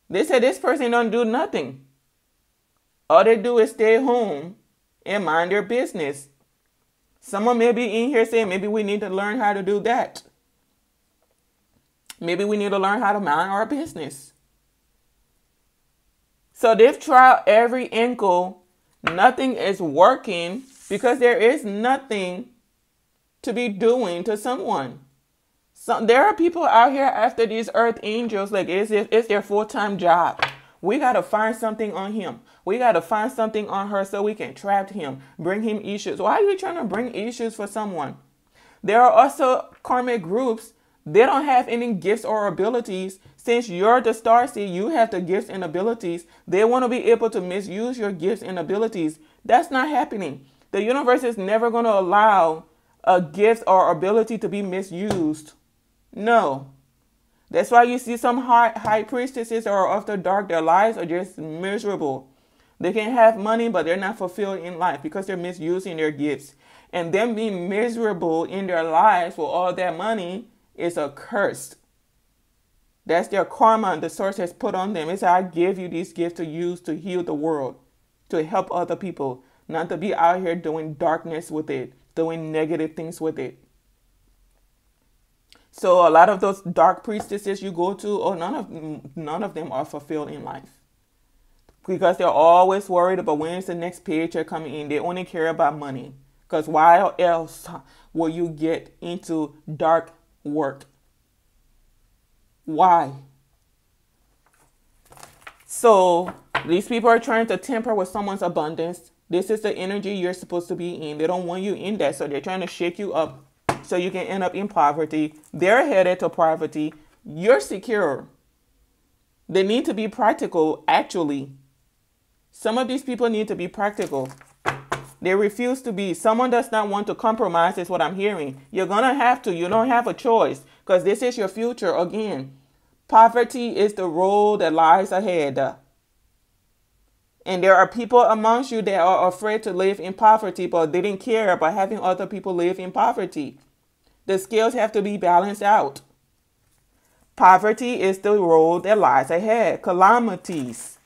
They say this person don't do nothing. All they do is stay home and mind their business. Someone may be in here saying, maybe we need to learn how to do that. Maybe we need to learn how to mind our business. So they've tried every angle. Nothing is working because there is nothing to be doing to someone. So there are people out here after these earth angels, like it's their full-time job. We got to find something on him. We got to find something on her so we can trap him, bring him issues. Why are you trying to bring issues for someone? There are also karmic groups. They don't have any gifts or abilities. Since you're the star seed, you have the gifts and abilities. They want to be able to misuse your gifts and abilities. That's not happening. The universe is never going to allow a gift or ability to be misused. No. That's why you see some high priestesses or of the dark, their lives are just miserable. They can have money, but they're not fulfilled in life because they're misusing their gifts. And them being miserable in their lives for all that money is a curse. That's their karma and the source has put on them. It's I give you these gifts to use to heal the world, to help other people, not to be out here doing darkness with it, doing negative things with it. So a lot of those dark priestesses you go to, oh, none of them are fulfilled in life because they're always worried about when's the next paycheck coming in. They only care about money because why else will you get into dark work? Why? So these people are trying to tamper with someone's abundance. This is the energy you're supposed to be in. They don't want you in that. So they're trying to shake you up so you can end up in poverty. They're headed to poverty. You're secure. They need to be practical, actually. Some of these people need to be practical. They refuse to be. Someone does not want to compromise is what I'm hearing. You're going to have to. You don't have a choice because this is your future. Again, poverty is the road that lies ahead. And there are people amongst you that are afraid to live in poverty, but they didn't care about having other people live in poverty. The scales have to be balanced out. Poverty is the road that lies ahead. Calamities.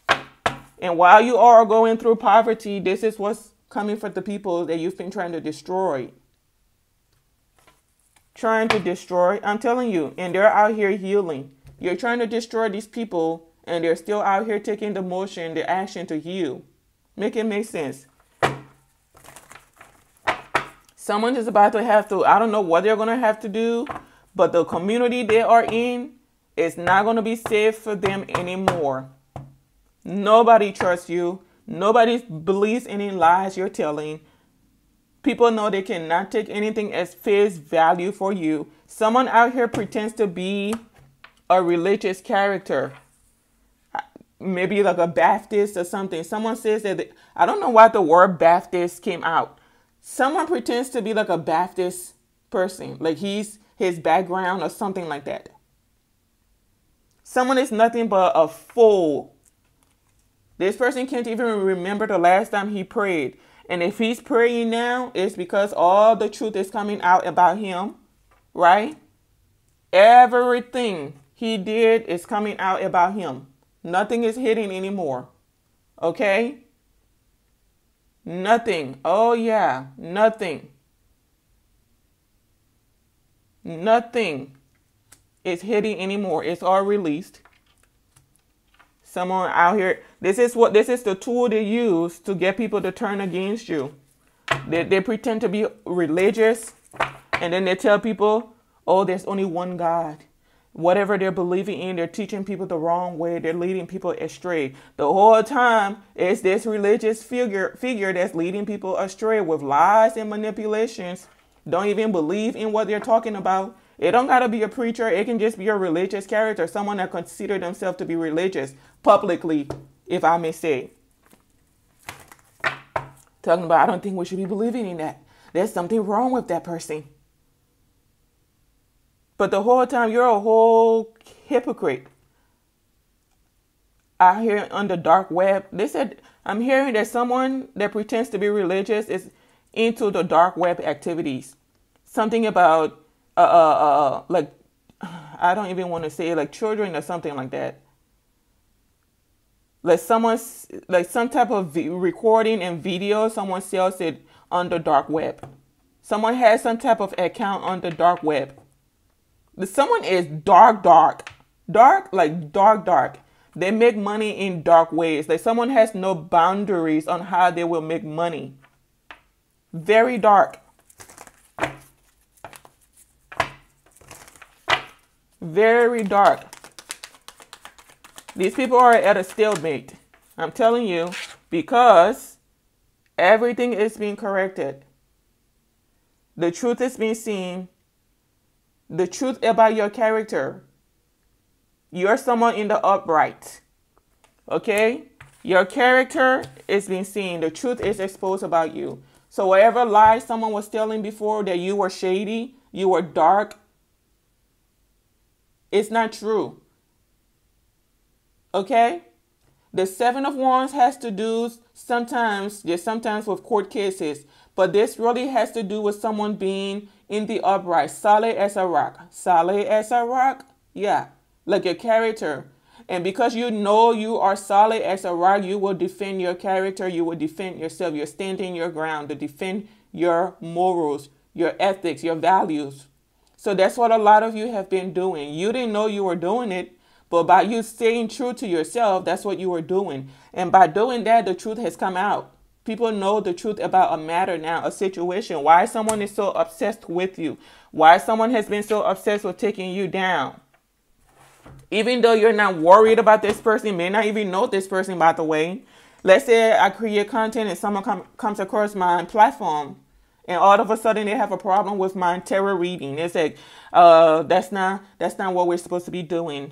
And while you are going through poverty, this is what's coming for the people that you've been trying to destroy. I'm telling you, and they're out here healing. You're trying to destroy these people, and they're still out here taking the motion, the action to heal. Make it make sense. Someone is about to have to, I don't know what they're going to have to do, but the community they are in is not going to be safe for them anymore. Nobody trusts you. Nobody believes any lies you're telling. People know they cannot take anything as face value for you. Someone out here pretends to be a religious character. Maybe like a Baptist or something. Someone says that, I don't know why the word Baptist came out. Someone pretends to be like a Baptist person. Like he's his background or something like that. Someone is nothing but a fool. This person can't even remember the last time he prayed. And if he's praying now, it's because all the truth is coming out about him, right? Everything he did is coming out about him. Nothing is hidden anymore, okay? Nothing. Oh, yeah, nothing. Nothing is hidden anymore. It's all released. Someone out here, this is the tool they use to get people to turn against you. They pretend to be religious, and then they tell people, oh, there's only one God. Whatever they're believing in, they're teaching people the wrong way. They're leading people astray. The whole time, it's this religious figure that's leading people astray with lies and manipulations. Don't even believe in what they're talking about. It don't got to be a preacher. It can just be a religious character, someone that considers themselves to be religious publicly, if I may say. Talking about, I don't think we should be believing in that. There's something wrong with that person. But the whole time, you're a whole hypocrite. I hear on the dark web, they said, I'm hearing that someone that pretends to be religious is into the dark web activities. Something about, like, I don't even want to say like children or something like that. Like someone's, like some type of recording and video, someone sells it on the dark web. Someone has some type of account on the dark web. Someone is dark. They make money in dark ways. Like someone has no boundaries on how they will make money. Very dark. Very dark. These people are at a stalemate. I'm telling you, because everything is being corrected. The truth is being seen. The truth about your character. You're someone in the upright. Okay? Your character is being seen. The truth is exposed about you. So whatever lies someone was telling before that you were shady, you were dark, it's not true. Okay? The Seven of Wands has to do sometimes with court cases. But this really has to do with someone being in the upright, solid as a rock. Solid as a rock? Yeah, like your character. And because you know you are solid as a rock, you will defend your character. You will defend yourself. You're standing your ground to defend your morals, your ethics, your values. So that's what a lot of you have been doing. You didn't know you were doing it, but by you staying true to yourself, that's what you were doing. And by doing that, the truth has come out. People know the truth about a matter now, a situation, why someone is so obsessed with you, why someone has been so obsessed with taking you down. Even though you're not worried about this person, may not even know this person, by the way. Let's say I create content and someone comes across my platform and all of a sudden they have a problem with my tarot reading. It's like, that's not what we're supposed to be doing.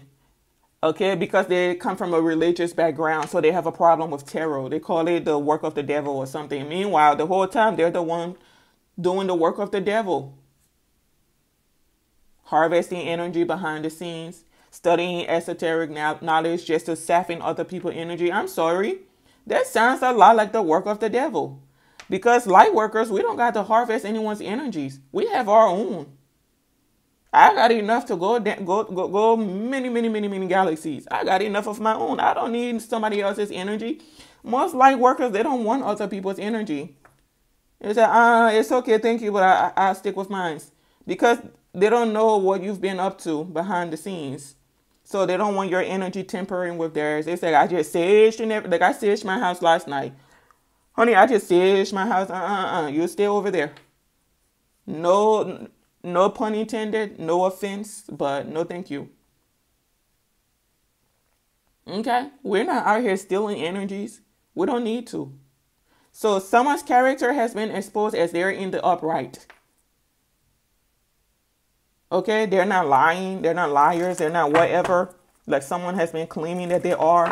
Okay, because they come from a religious background, so they have a problem with tarot. They call it the work of the devil or something. Meanwhile, the whole time, they're the one doing the work of the devil. Harvesting energy behind the scenes, studying esoteric knowledge just to soften other people's energy. I'm sorry. That sounds a lot like the work of the devil. Because light workers, we don't got to harvest anyone's energies. We have our own. I got enough to go many galaxies. I got enough of my own. I don't need somebody else's energy. Most light workers, they don't want other people's energy. They say, it's okay, thank you, but I'll stick with mine. Because they don't know what you've been up to behind the scenes. So they don't want your energy tempering with theirs. They say, I just saged and everything. Like, I saged my house last night. Honey, I just saged my house. You stay over there. No pun intended, no offense, but no thank you. Okay? We're not out here stealing energies. We don't need to. So someone's character has been exposed as they're in the upright. Okay? They're not lying. They're not liars. They're not whatever. Like someone has been claiming that they are.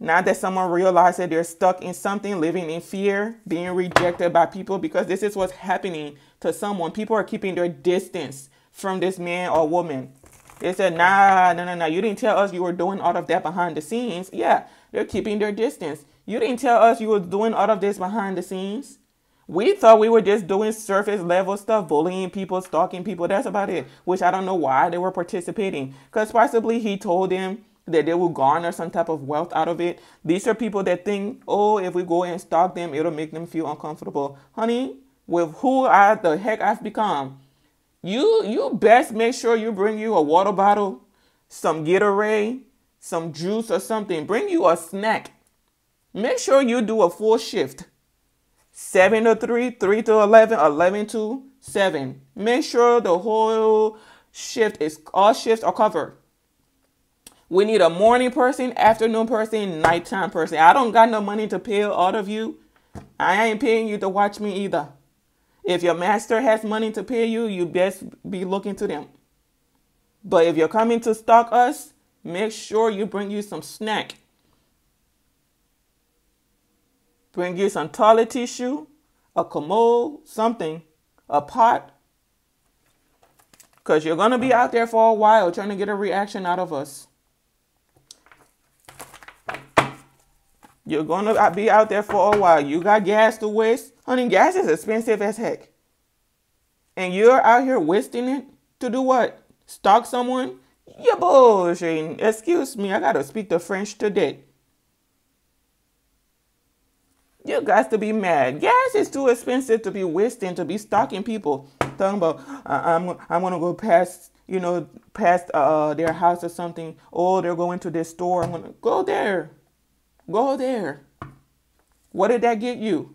Now that someone realized that they're stuck in something, living in fear, being rejected by people, because this is what's happening to someone. People are keeping their distance from this man or woman. They said, nah, no, no, no. You didn't tell us you were doing all of that behind the scenes. Yeah, they're keeping their distance. You didn't tell us you were doing all of this behind the scenes. We thought we were just doing surface level stuff, bullying people, stalking people. That's about it, which I don't know why they were participating, because possibly he told them that they will garner some type of wealth out of it. These are people that think, oh, if we go and stalk them, it'll make them feel uncomfortable. Honey, with who the heck I've become, you best make sure you bring you a water bottle, some Gatorade, some juice or something. Bring you a snack. Make sure you do a full shift. 7 to 3, 3 to 11, 11 to 7. Make sure the whole shift is, all shifts are covered. We need a morning person, afternoon person, nighttime person. I don't got no money to pay all of you. I ain't paying you to watch me either. If your master has money to pay you, you best be looking to them. But if you're coming to stalk us, make sure you bring you some snack. Bring you some toilet tissue, a commode, something, a pot. Because you're going to be out there for a while trying to get a reaction out of us. You're going to be out there for a while. You got gas to waste. Honey, gas is expensive as heck. And you're out here wasting it to do what? Stalk someone? You're bullshitting. Excuse me, I got to speak the French today. You got to be mad. Gas is too expensive to be wasting, to be stalking people. Talking about, I'm going to go past, you know, past their house or something. Oh, they're going to this store. I'm going to go there. Go there. What did that get you?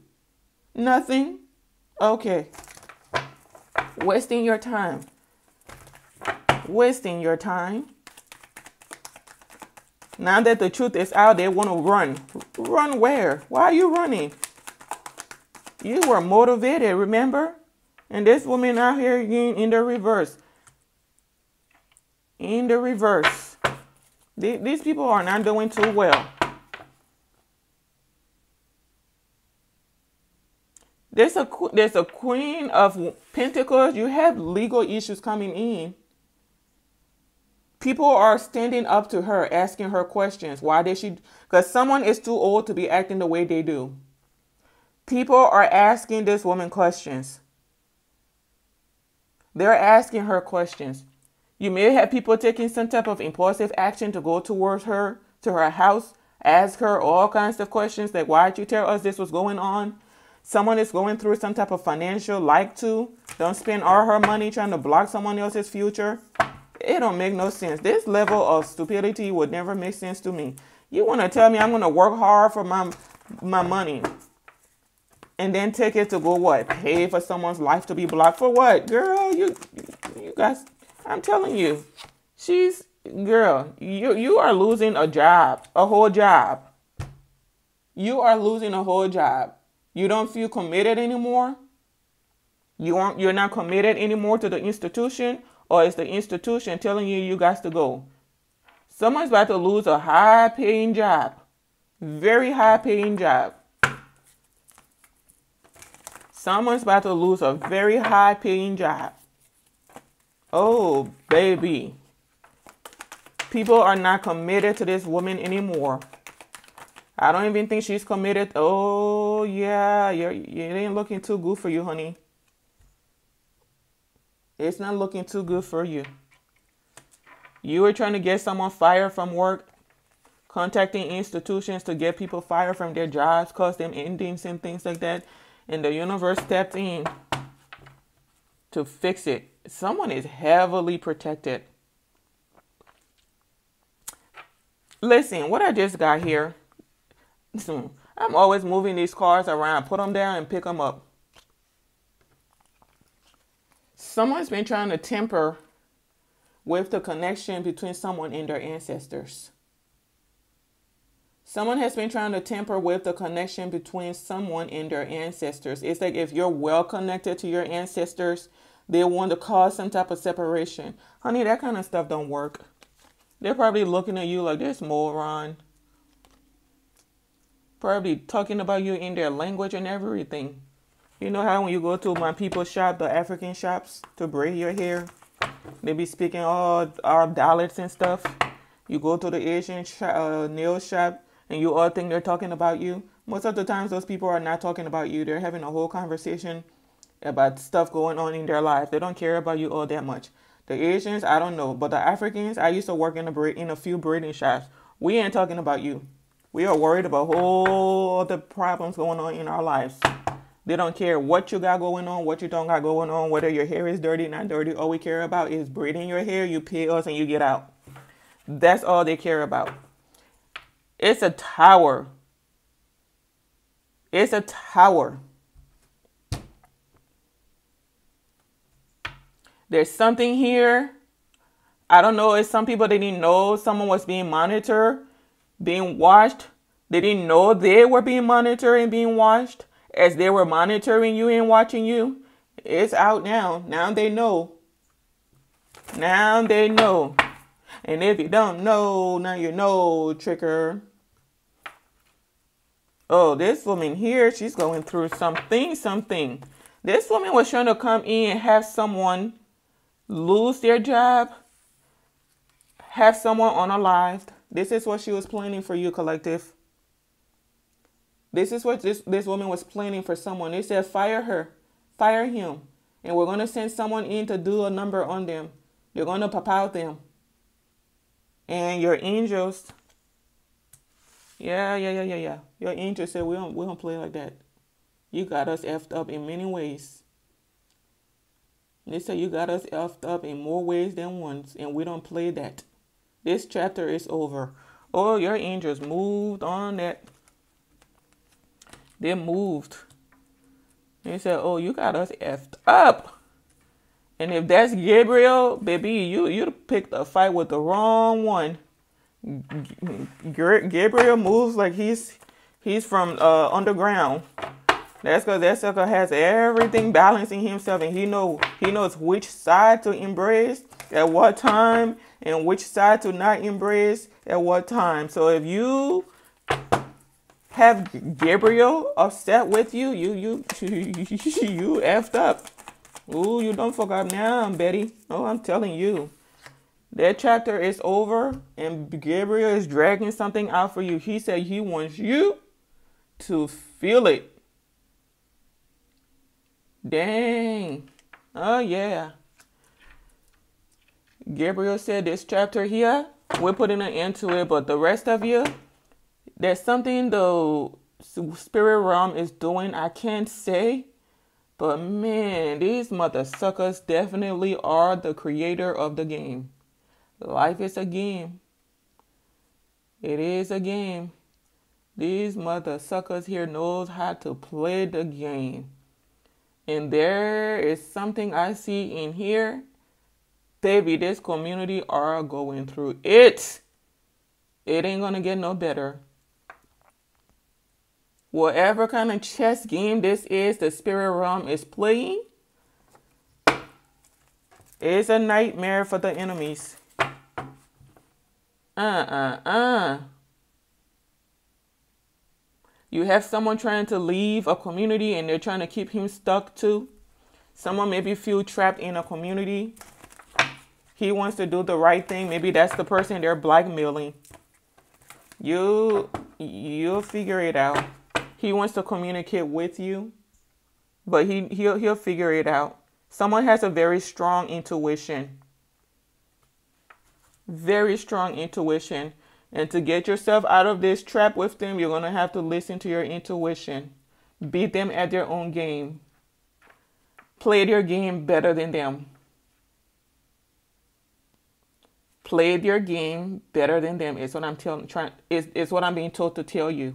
Nothing? Okay. Wasting your time. Wasting your time. Now that the truth is out, they want to run. Run where? Why are you running? You were motivated, remember? And this woman out here in the reverse. In the reverse. These people are not doing too well. There's a Queen of Pentacles. You have legal issues coming in. People are standing up to her, asking her questions. Why did she? Because someone is too old to be acting the way they do. People are asking this woman questions. They're asking her questions. You may have people taking some type of impulsive action to go towards her, to her house, ask her all kinds of questions like, why did you tell us this was going on? Someone is going through some type of financial like-to. Don't spend all her money trying to block someone else's future. It don't make no sense. This level of stupidity would never make sense to me. You want to tell me I'm going to work hard for my money and then take it to go what? Pay for someone's life to be blocked for what? Girl, you guys, I'm telling you. Girl, you are losing a job, a whole job. You are losing a whole job. You don't feel committed anymore. You're not committed anymore to the institution, or it's the institution telling you got to go. Someone's about to lose a high-paying job, very high-paying job. Someone's about to lose a very high-paying job. Oh, baby. People are not committed to this woman anymore. I don't even think she's committed. Oh, yeah. You ain't looking too good for you, honey. It's not looking too good for you. You were trying to get someone fired from work, contacting institutions to get people fired from their jobs, cause them endings and things like that. And the universe stepped in to fix it. Someone is heavily protected. Listen, what I just got here. I'm always moving these cards around. Put them down and pick them up. Someone's been trying to temper with the connection between someone and their ancestors. Someone has been trying to temper with the connection between someone and their ancestors. It's like if you're well connected to your ancestors, they want to cause some type of separation. Honey, that kind of stuff don't work. They're probably looking at you like this moron. Probably talking about you in their language and everything. You know how when you go to my people's shop, the African shops, to braid your hair, they be speaking all Arab dialects and stuff. You go to the Asian nail shop, and you all think they're talking about you. Most of the times, those people are not talking about you. They're having a whole conversation about stuff going on in their life. They don't care about you all that much. The Asians, I don't know. But the Africans, I used to work in a few braiding shops. We ain't talking about you. We are worried about all the problems going on in our lives. They don't care what you got going on, what you don't got going on, whether your hair is dirty, not dirty. All we care about is braiding your hair. You pay us and you get out. That's all they care about. It's a tower. It's a tower. There's something here. I don't know if some people didn't know someone was being monitored, being watched. They didn't know they were being monitored and being watched as they were monitoring you and watching you. It's out now. Now they know. Now they know. And if you don't know, now you know, tricker. Oh, this woman here, she's going through something. This woman was trying to come in and have someone lose their job, have someone unalived. This is what she was planning for you, collective. This is what this woman was planning for someone. They said, fire her, fire him. And we're going to send someone in to do a number on them. You're going to pop out them. And your angels, yeah. Your angels said, we don't play like that. You got us effed up in many ways. They said you got us effed up in more ways than once, and we don't play that. This chapter is over. Oh, your angels moved on that. They moved. They said, oh, you got us effed up. And if that's Gabriel, baby, you picked a fight with the wrong one. Gabriel moves like he's from underground. That's because that sucker has everything balancing himself, and he knows which side to embrace at what time and which side to not embrace at what time. So if you have Gabriel upset with you, you effed up. Ooh, you don't fuck up now, Betty. Oh, I'm telling you. That chapter is over, and Gabriel is dragging something out for you. He said he wants you to feel it. Dang. Oh, yeah. Gabriel said this chapter here, we're putting an end to it, but the rest of you, there's something the spirit realm is doing I can't say. But man, these mother suckers definitely are the creator of the game. Life is a game. It is a game. These mother suckers here knows how to play the game. And there is something I see in here. Baby, this community are going through it. It ain't gonna get no better. Whatever kind of chess game this is, the spirit realm is playing. It's a nightmare for the enemies. You have someone trying to leave a community and they're trying to keep him stuck too. Someone maybe feel trapped in a community. He wants to do the right thing. Maybe that's the person they're blackmailing. You'll figure it out. He wants to communicate with you, but he'll figure it out. Someone has a very strong intuition. Very strong intuition. And to get yourself out of this trap with them, you're going to have to listen to your intuition. Beat them at their own game. Play their game better than them. Play their game better than them. It's what I'm it's what I'm being told to tell you.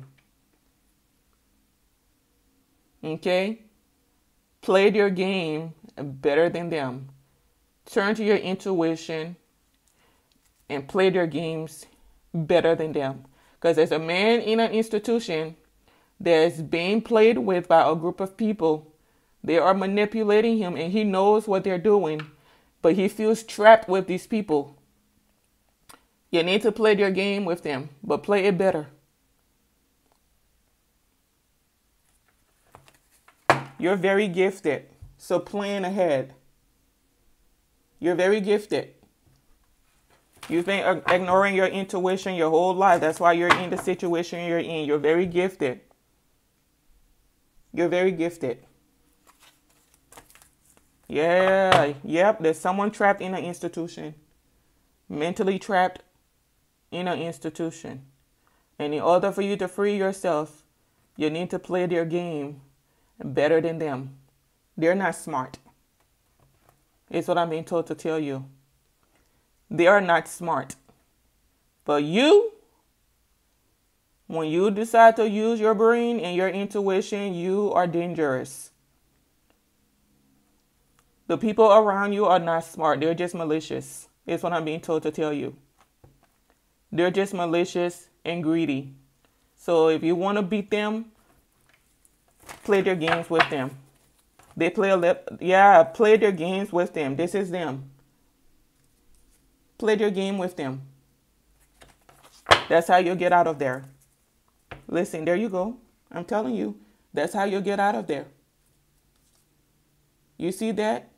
Okay, played your game better than them. Turn to your intuition and play their games better than them. Because there's a man in an institution that's being played with by a group of people. They are manipulating him and he knows what they're doing, but he feels trapped with these people. You need to play your game with them, but play it better. You're very gifted, so plan ahead. You're very gifted. You've been ignoring your intuition your whole life. That's why you're in the situation you're in. You're very gifted. You're very gifted. Yeah. Yep. There's someone trapped in an institution. Mentally trapped in an institution. And in order for you to free yourself, you need to play their game better than them. They're not smart. It's what I'm being told to tell you. They are not smart. But you, when you decide to use your brain and your intuition, you are dangerous. The people around you are not smart. They're just malicious. It's what I'm being told to tell you. They're just malicious and greedy. So if you want to beat them, play their games with them. They play play their games with them. This is them. Play your game with them. That's how you'll get out of there. Listen, there you go. I'm telling you, that's how you'll get out of there. You see that?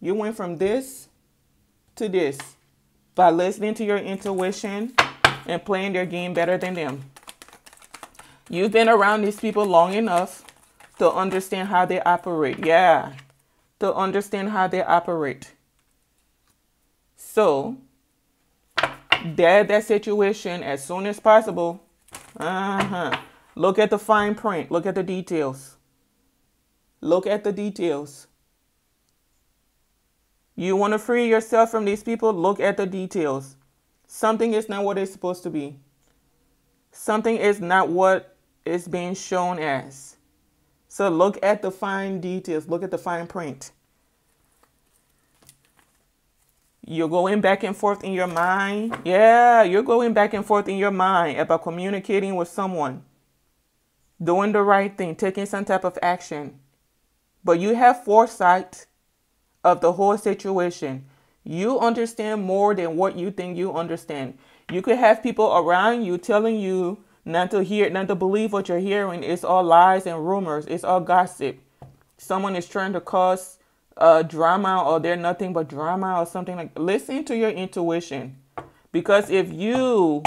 You went from this to this by listening to your intuition and playing their game better than them. You've been around these people long enough to understand how they operate. Yeah, to understand how they operate. So, dab that situation as soon as possible. Look at the fine print. Look at the details. Look at the details. You want to free yourself from these people? Look at the details. Something is not what it's supposed to be. Something is not what it's being shown as. So look at the fine details. Look at the fine print. You're going back and forth in your mind. Yeah, you're going back and forth in your mind about communicating with someone, doing the right thing, taking some type of action. But you have foresight of the whole situation. You understand more than what you think you understand. You could have people around you telling you not to hear, not to believe what you're hearing. It's all lies and rumors. It's all gossip. Someone is trying to cause drama, or they're nothing but drama or something like that. Listen to your intuition, because if you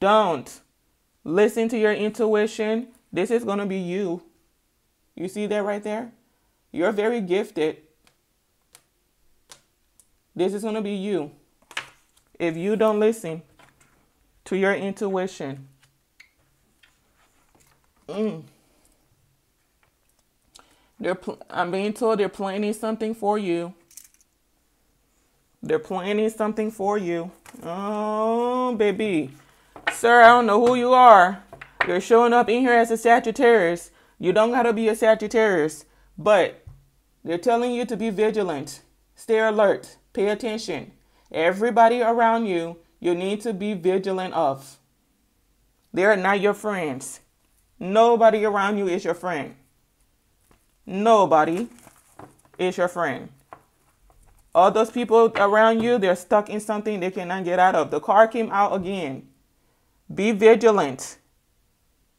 don't listen to your intuition, this is going to be you. You see that right there? You're very gifted. This is going to be you if you don't listen to your intuition. I'm being told they're planning something for you. They're planning something for you. Oh, baby. Sir, I don't know who you are. You're showing up in here as a Sagittarius. You don't got to be a Sagittarius. But they're telling you to be vigilant. Stay alert. Pay attention. Everybody around you, you need to be vigilant of. They are not your friends. Nobody around you is your friend. Nobody is your friend. All those people around you, they're stuck in something they cannot get out of. The car came out again. Be vigilant.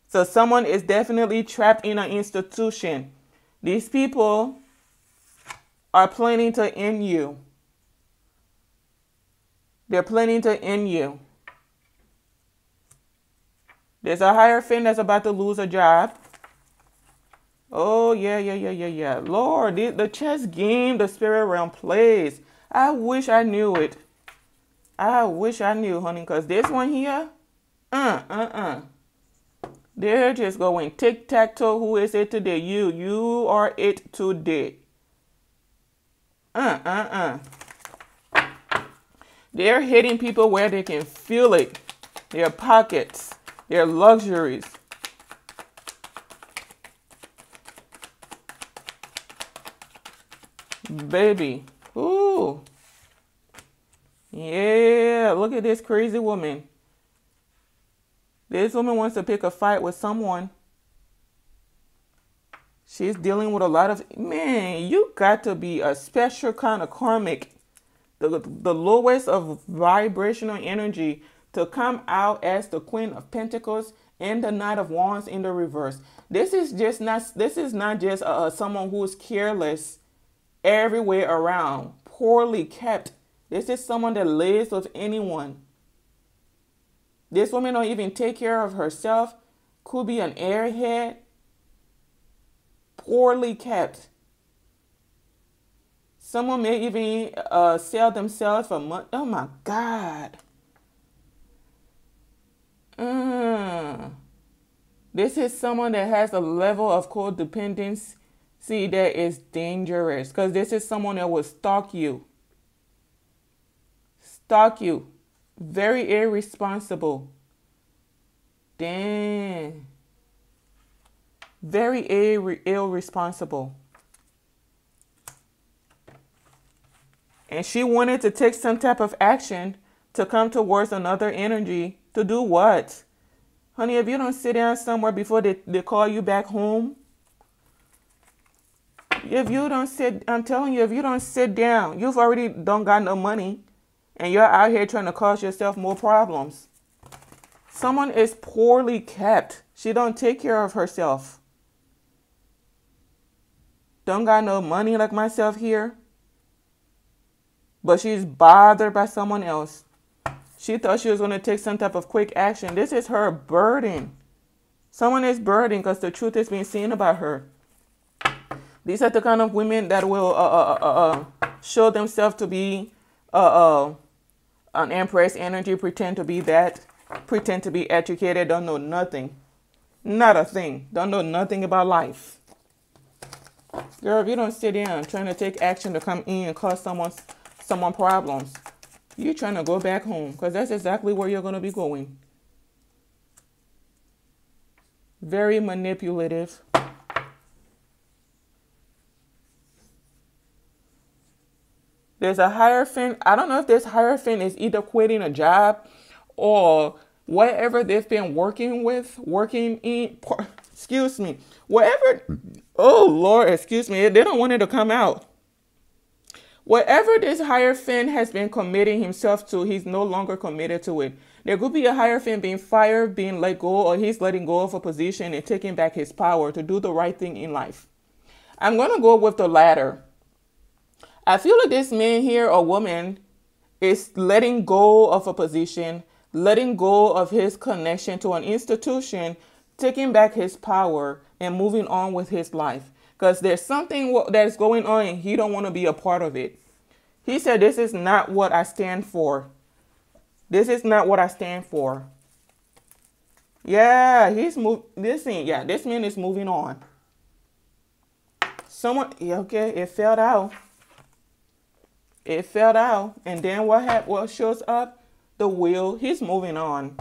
So someone is definitely trapped in an institution. These people are planning to end you. They're planning to end you. There's a hierophant that's about to lose a job. Oh, yeah. Lord, the chess game the spirit realm plays. I wish I knew it. I wish I knew, honey, because this one here, they're just going tic-tac-toe. Who is it today? You are it today. They're hitting people where they can feel it. Their pockets, their luxuries. baby. Ooh. Yeah, look at this crazy woman. This woman wants to pick a fight with someone. She's dealing with a lot of... Man, you got to be a special kind of karmic. The lowest of vibrational energy to come out as the Queen of Pentacles and the Knight of Wands in the reverse. This is not just someone who is careless everywhere around, poorly kept. This is someone that lives with anyone. This woman don't even take care of herself. Could be an airhead. Poorly kept. Someone may even sell themselves for money. Oh my God. This is someone that has a level of codependency that is dangerous. Because this is someone that will stalk you. Stalk you. Very irresponsible. Damn. Very irresponsible. And she wanted to take some type of action to come towards another energy. To do what? Honey, if you don't sit down somewhere before they call you back home. If you don't sit, I'm telling you, if you don't sit down, you've already don't got no money. And you're out here trying to cause yourself more problems. Someone is poorly kept. She don't take care of herself. Don't got no money like myself here. But she's bothered by someone else. She thought she was going to take some type of quick action. This is her burden. Someone is burdened because the truth is being seen about her. These are the kind of women that will show themselves to be an empress energy, pretend to be that, pretend to be educated, don't know nothing. Not a thing. Don't know nothing about life. Girl, if you don't sit down trying to take action to come in and cause someone problems, you're trying to go back home because that's exactly where you're going to be going. Very manipulative. There's a Hierophant. I don't know if this Hierophant is either quitting a job or whatever they've been working in. Excuse me. Whatever. Oh, Lord, excuse me. They don't want it to come out. Whatever this Hierophant has been committing himself to, he's no longer committed to it. There could be a Hierophant being fired, being let go, or he's letting go of a position and taking back his power to do the right thing in life. I'm going to go with the latter. I feel like this man here or woman is letting go of a position, letting go of his connection to an institution, taking back his power and moving on with his life. Because there's something that's going on and he don't want to be a part of it. He said, this is not what I stand for. This is not what I stand for. Yeah, he's moved. Listen, yeah, this man is moving on. Someone, okay, it fell out. It fell out, and then what shows up? The wheel. He's moving on.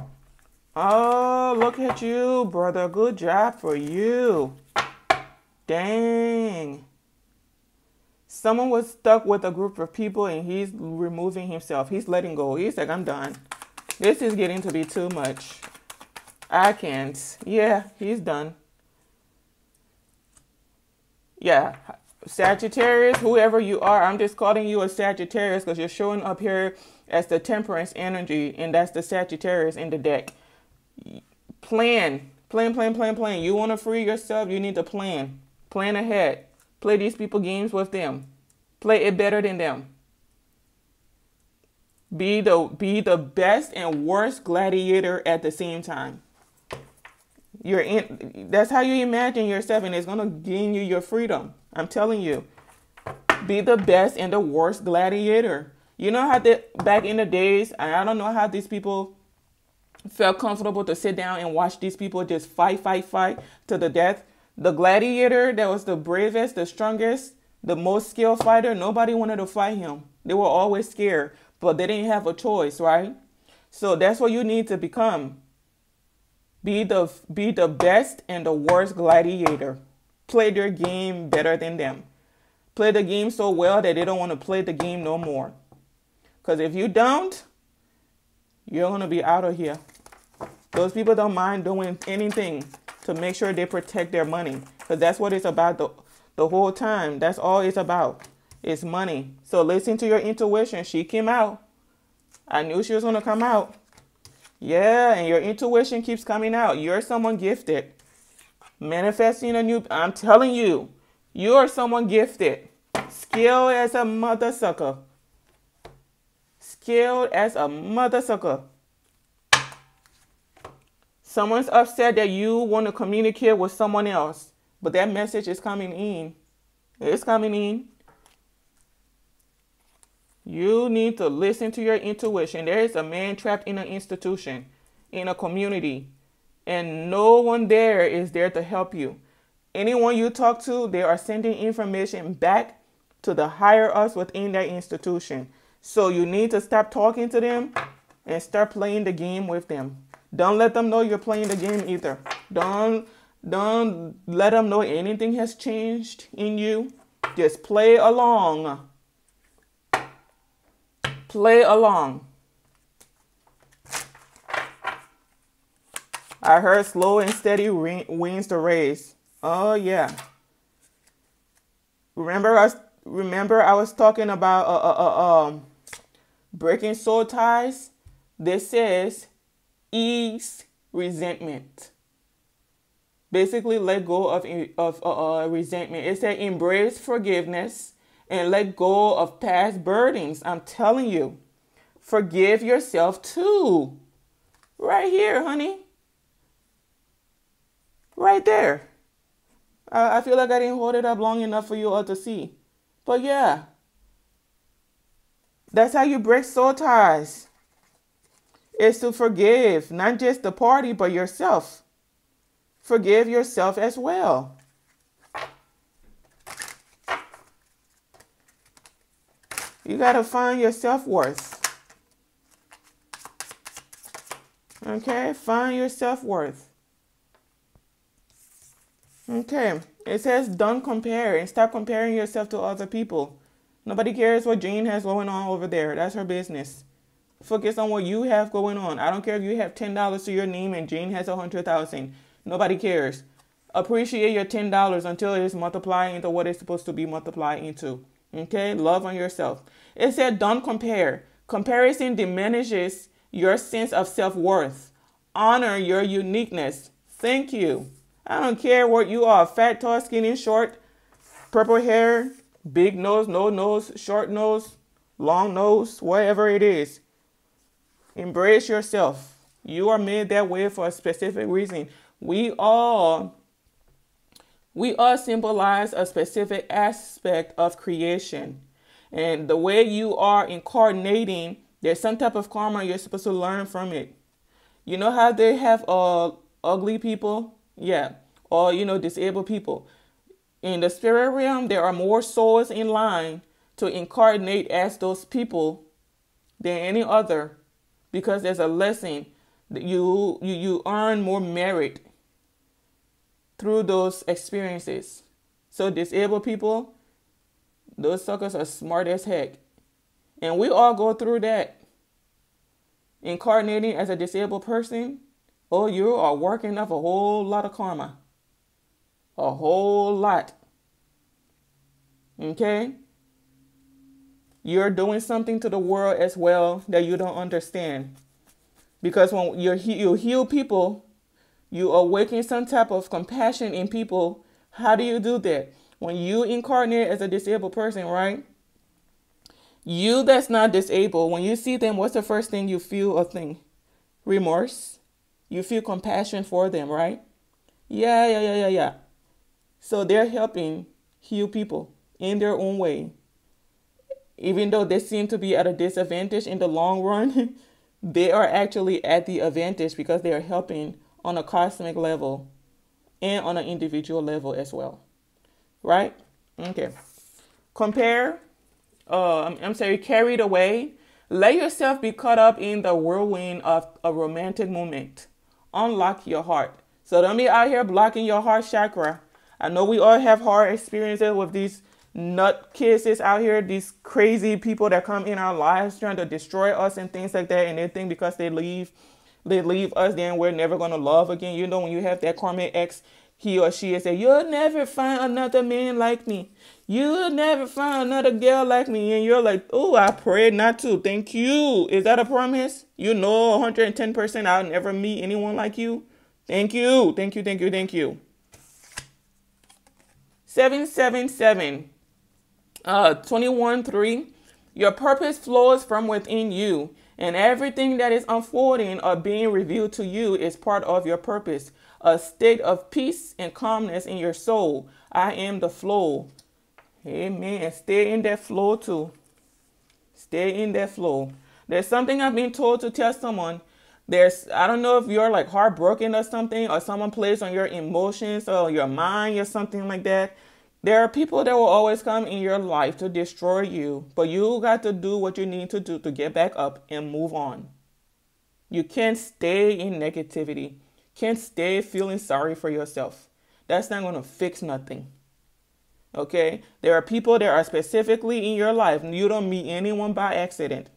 Oh, look at you, brother. Good job for you. Dang. Someone was stuck with a group of people, and he's removing himself. He's letting go. He's like, I'm done. This is getting to be too much. I can't. Yeah, he's done. Yeah. Sagittarius, whoever you are, I'm just calling you a Sagittarius because you're showing up here as the Temperance energy, and that's the Sagittarius in the deck. Plan. Plan, plan, plan, plan. You want to free yourself, you need to plan. Plan ahead. Play these people games with them. Play it better than them. Be the best and worst gladiator at the same time. You're in, that's how you imagine yourself, and it's going to gain you your freedom. I'm telling you, be the best and the worst gladiator. You know how they, back in the days, I don't know how these people felt comfortable to sit down and watch these people just fight to the death. The gladiator that was the bravest, the strongest, the most skilled fighter, nobody wanted to fight him. They were always scared, but they didn't have a choice, right? So that's what you need to become. Be the best and the worst gladiator. Play their game better than them. play the game so well that they don't want to play the game no more. Because if you don't, you're going to be out of here. Those people don't mind doing anything to make sure they protect their money. Because that's what it's about the whole time. That's all it's about. It's money. So listen to your intuition. She came out. I knew she was going to come out. Yeah, and your intuition keeps coming out. You're someone gifted. Manifesting a new... I'm telling you. You are someone gifted. Skilled as a mother sucker. Skilled as a mother sucker. Someone's upset that you want to communicate with someone else. But that message is coming in. It's coming in. You need to listen to your intuition. There is a man trapped in an institution, in a community, and no one there is there to help you. Anyone you talk to, they are sending information back to the higher ups within that institution. So you need to stop talking to them and start playing the game with them. Don't let them know you're playing the game either. Don't let them know anything has changed in you. Just play along. Play along. I heard slow and steady wins the race. Oh yeah. Remember I was talking about breaking soul ties. This says ease resentment. Basically, let go of resentment. It said embrace forgiveness. And let go of past burdens. I'm telling you. Forgive yourself too. Right here, honey. Right there. I feel like I didn't hold it up long enough for you all to see. But yeah. That's how you break soul ties. It's to forgive. Not just the party, but yourself. Forgive yourself as well. You got to find your self-worth. Okay, find your self-worth. Okay, it says don't compare and stop comparing yourself to other people. Nobody cares what Jane has going on over there. That's her business. Focus on what you have going on. I don't care if you have $10 to your name and Jane has $100,000. Nobody cares. Appreciate your $10 until it's multiplied into what it's supposed to be multiplied into. Okay, love on yourself. It said don't compare. Comparison diminishes your sense of self-worth. Honor your uniqueness. Thank you. I don't care what you are. Fat, tall, skinny, short, purple hair, big nose, no nose, short nose, long nose, whatever it is. Embrace yourself. You are made that way for a specific reason. We all symbolize a specific aspect of creation. And the way you are incarnating, there's some type of karma you're supposed to learn from it. You know how they have ugly people? Yeah. Or, you know, disabled people. In the spirit realm, there are more souls in line to incarnate as those people than any other. Because there's a lesson that you earn more merit through those experiences. So disabled people, those suckers are smart as heck. And we all go through that. Incarnating as a disabled person, oh, you are working up a whole lot of karma. A whole lot. Okay? You're doing something to the world as well that you don't understand. Because when you heal people, you awaken some type of compassion in people. How do you do that? When you incarnate as a disabled person, right? You that's not disabled, when you see them, what's the first thing you feel or think? Remorse. You feel compassion for them, right? Yeah. So they're helping heal people in their own way. Even though they seem to be at a disadvantage in the long run, they are actually at the advantage because they are helping on a cosmic level and on an individual level as well. Right? Okay. Compare. Carried away. Let yourself be caught up in the whirlwind of a romantic moment. Unlock your heart. So don't be out here blocking your heart chakra. I know we all have hard experiences with these nutcases out here, these crazy people that come in our lives trying to destroy us and things like that, and they think because they leave us, then we're never going to love again. You know, when you have that karmic ex, he or she will say, you'll never find another man like me. You'll never find another girl like me. And you're like, oh, I prayed not to. Thank you. Is that a promise? You know, 110% I'll never meet anyone like you. Thank you. Thank you. Thank you. Thank you. 777. 21:3. Your purpose flows from within you, and everything that is unfolding or being revealed to you is part of your purpose. A state of peace and calmness in your soul. I am the flow. Amen. Stay in that flow too. Stay in that flow. There's something I've been told to tell someone. I don't know if you're like heartbroken or something, or someone plays on your emotions or your mind or something like that. There are people that will always come in your life to destroy you, but you got to do what you need to do to get back up and move on. You can't stay in negativity. Can't stay feeling sorry for yourself. That's not going to fix nothing. Okay? There are people that are specifically in your life. You don't meet anyone by accident.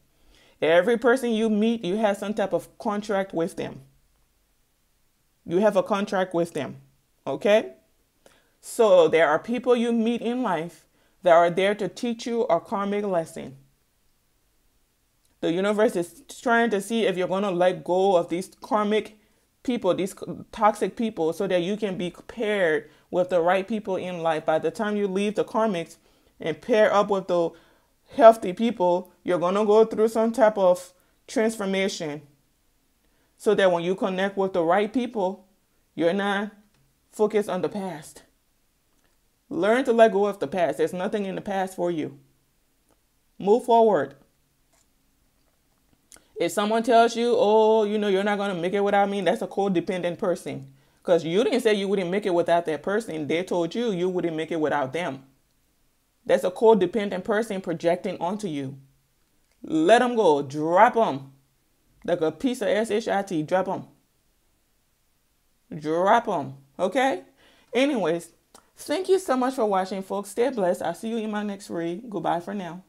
Every person you meet, you have some type of contract with them. You have a contract with them. Okay? So there are people you meet in life that are there to teach you a karmic lesson. The universe is trying to see if you're going to let go of these karmic people, these toxic people, so that you can be paired with the right people in life. By the time you leave the karmics and pair up with the healthy people, you're going to go through some type of transformation so that when you connect with the right people, you're not focused on the past. Learn to let go of the past. There's nothing in the past for you. Move forward. If someone tells you, oh, you know, you're not going to make it without me, that's a codependent person. Because you didn't say you wouldn't make it without that person. They told you you wouldn't make it without them. That's a codependent person projecting onto you. Let them go. Drop them. Like a piece of shit. Drop them. Drop them. Okay? Anyways. Thank you so much for watching, folks. Stay blessed. I'll see you in my next read. Goodbye for now.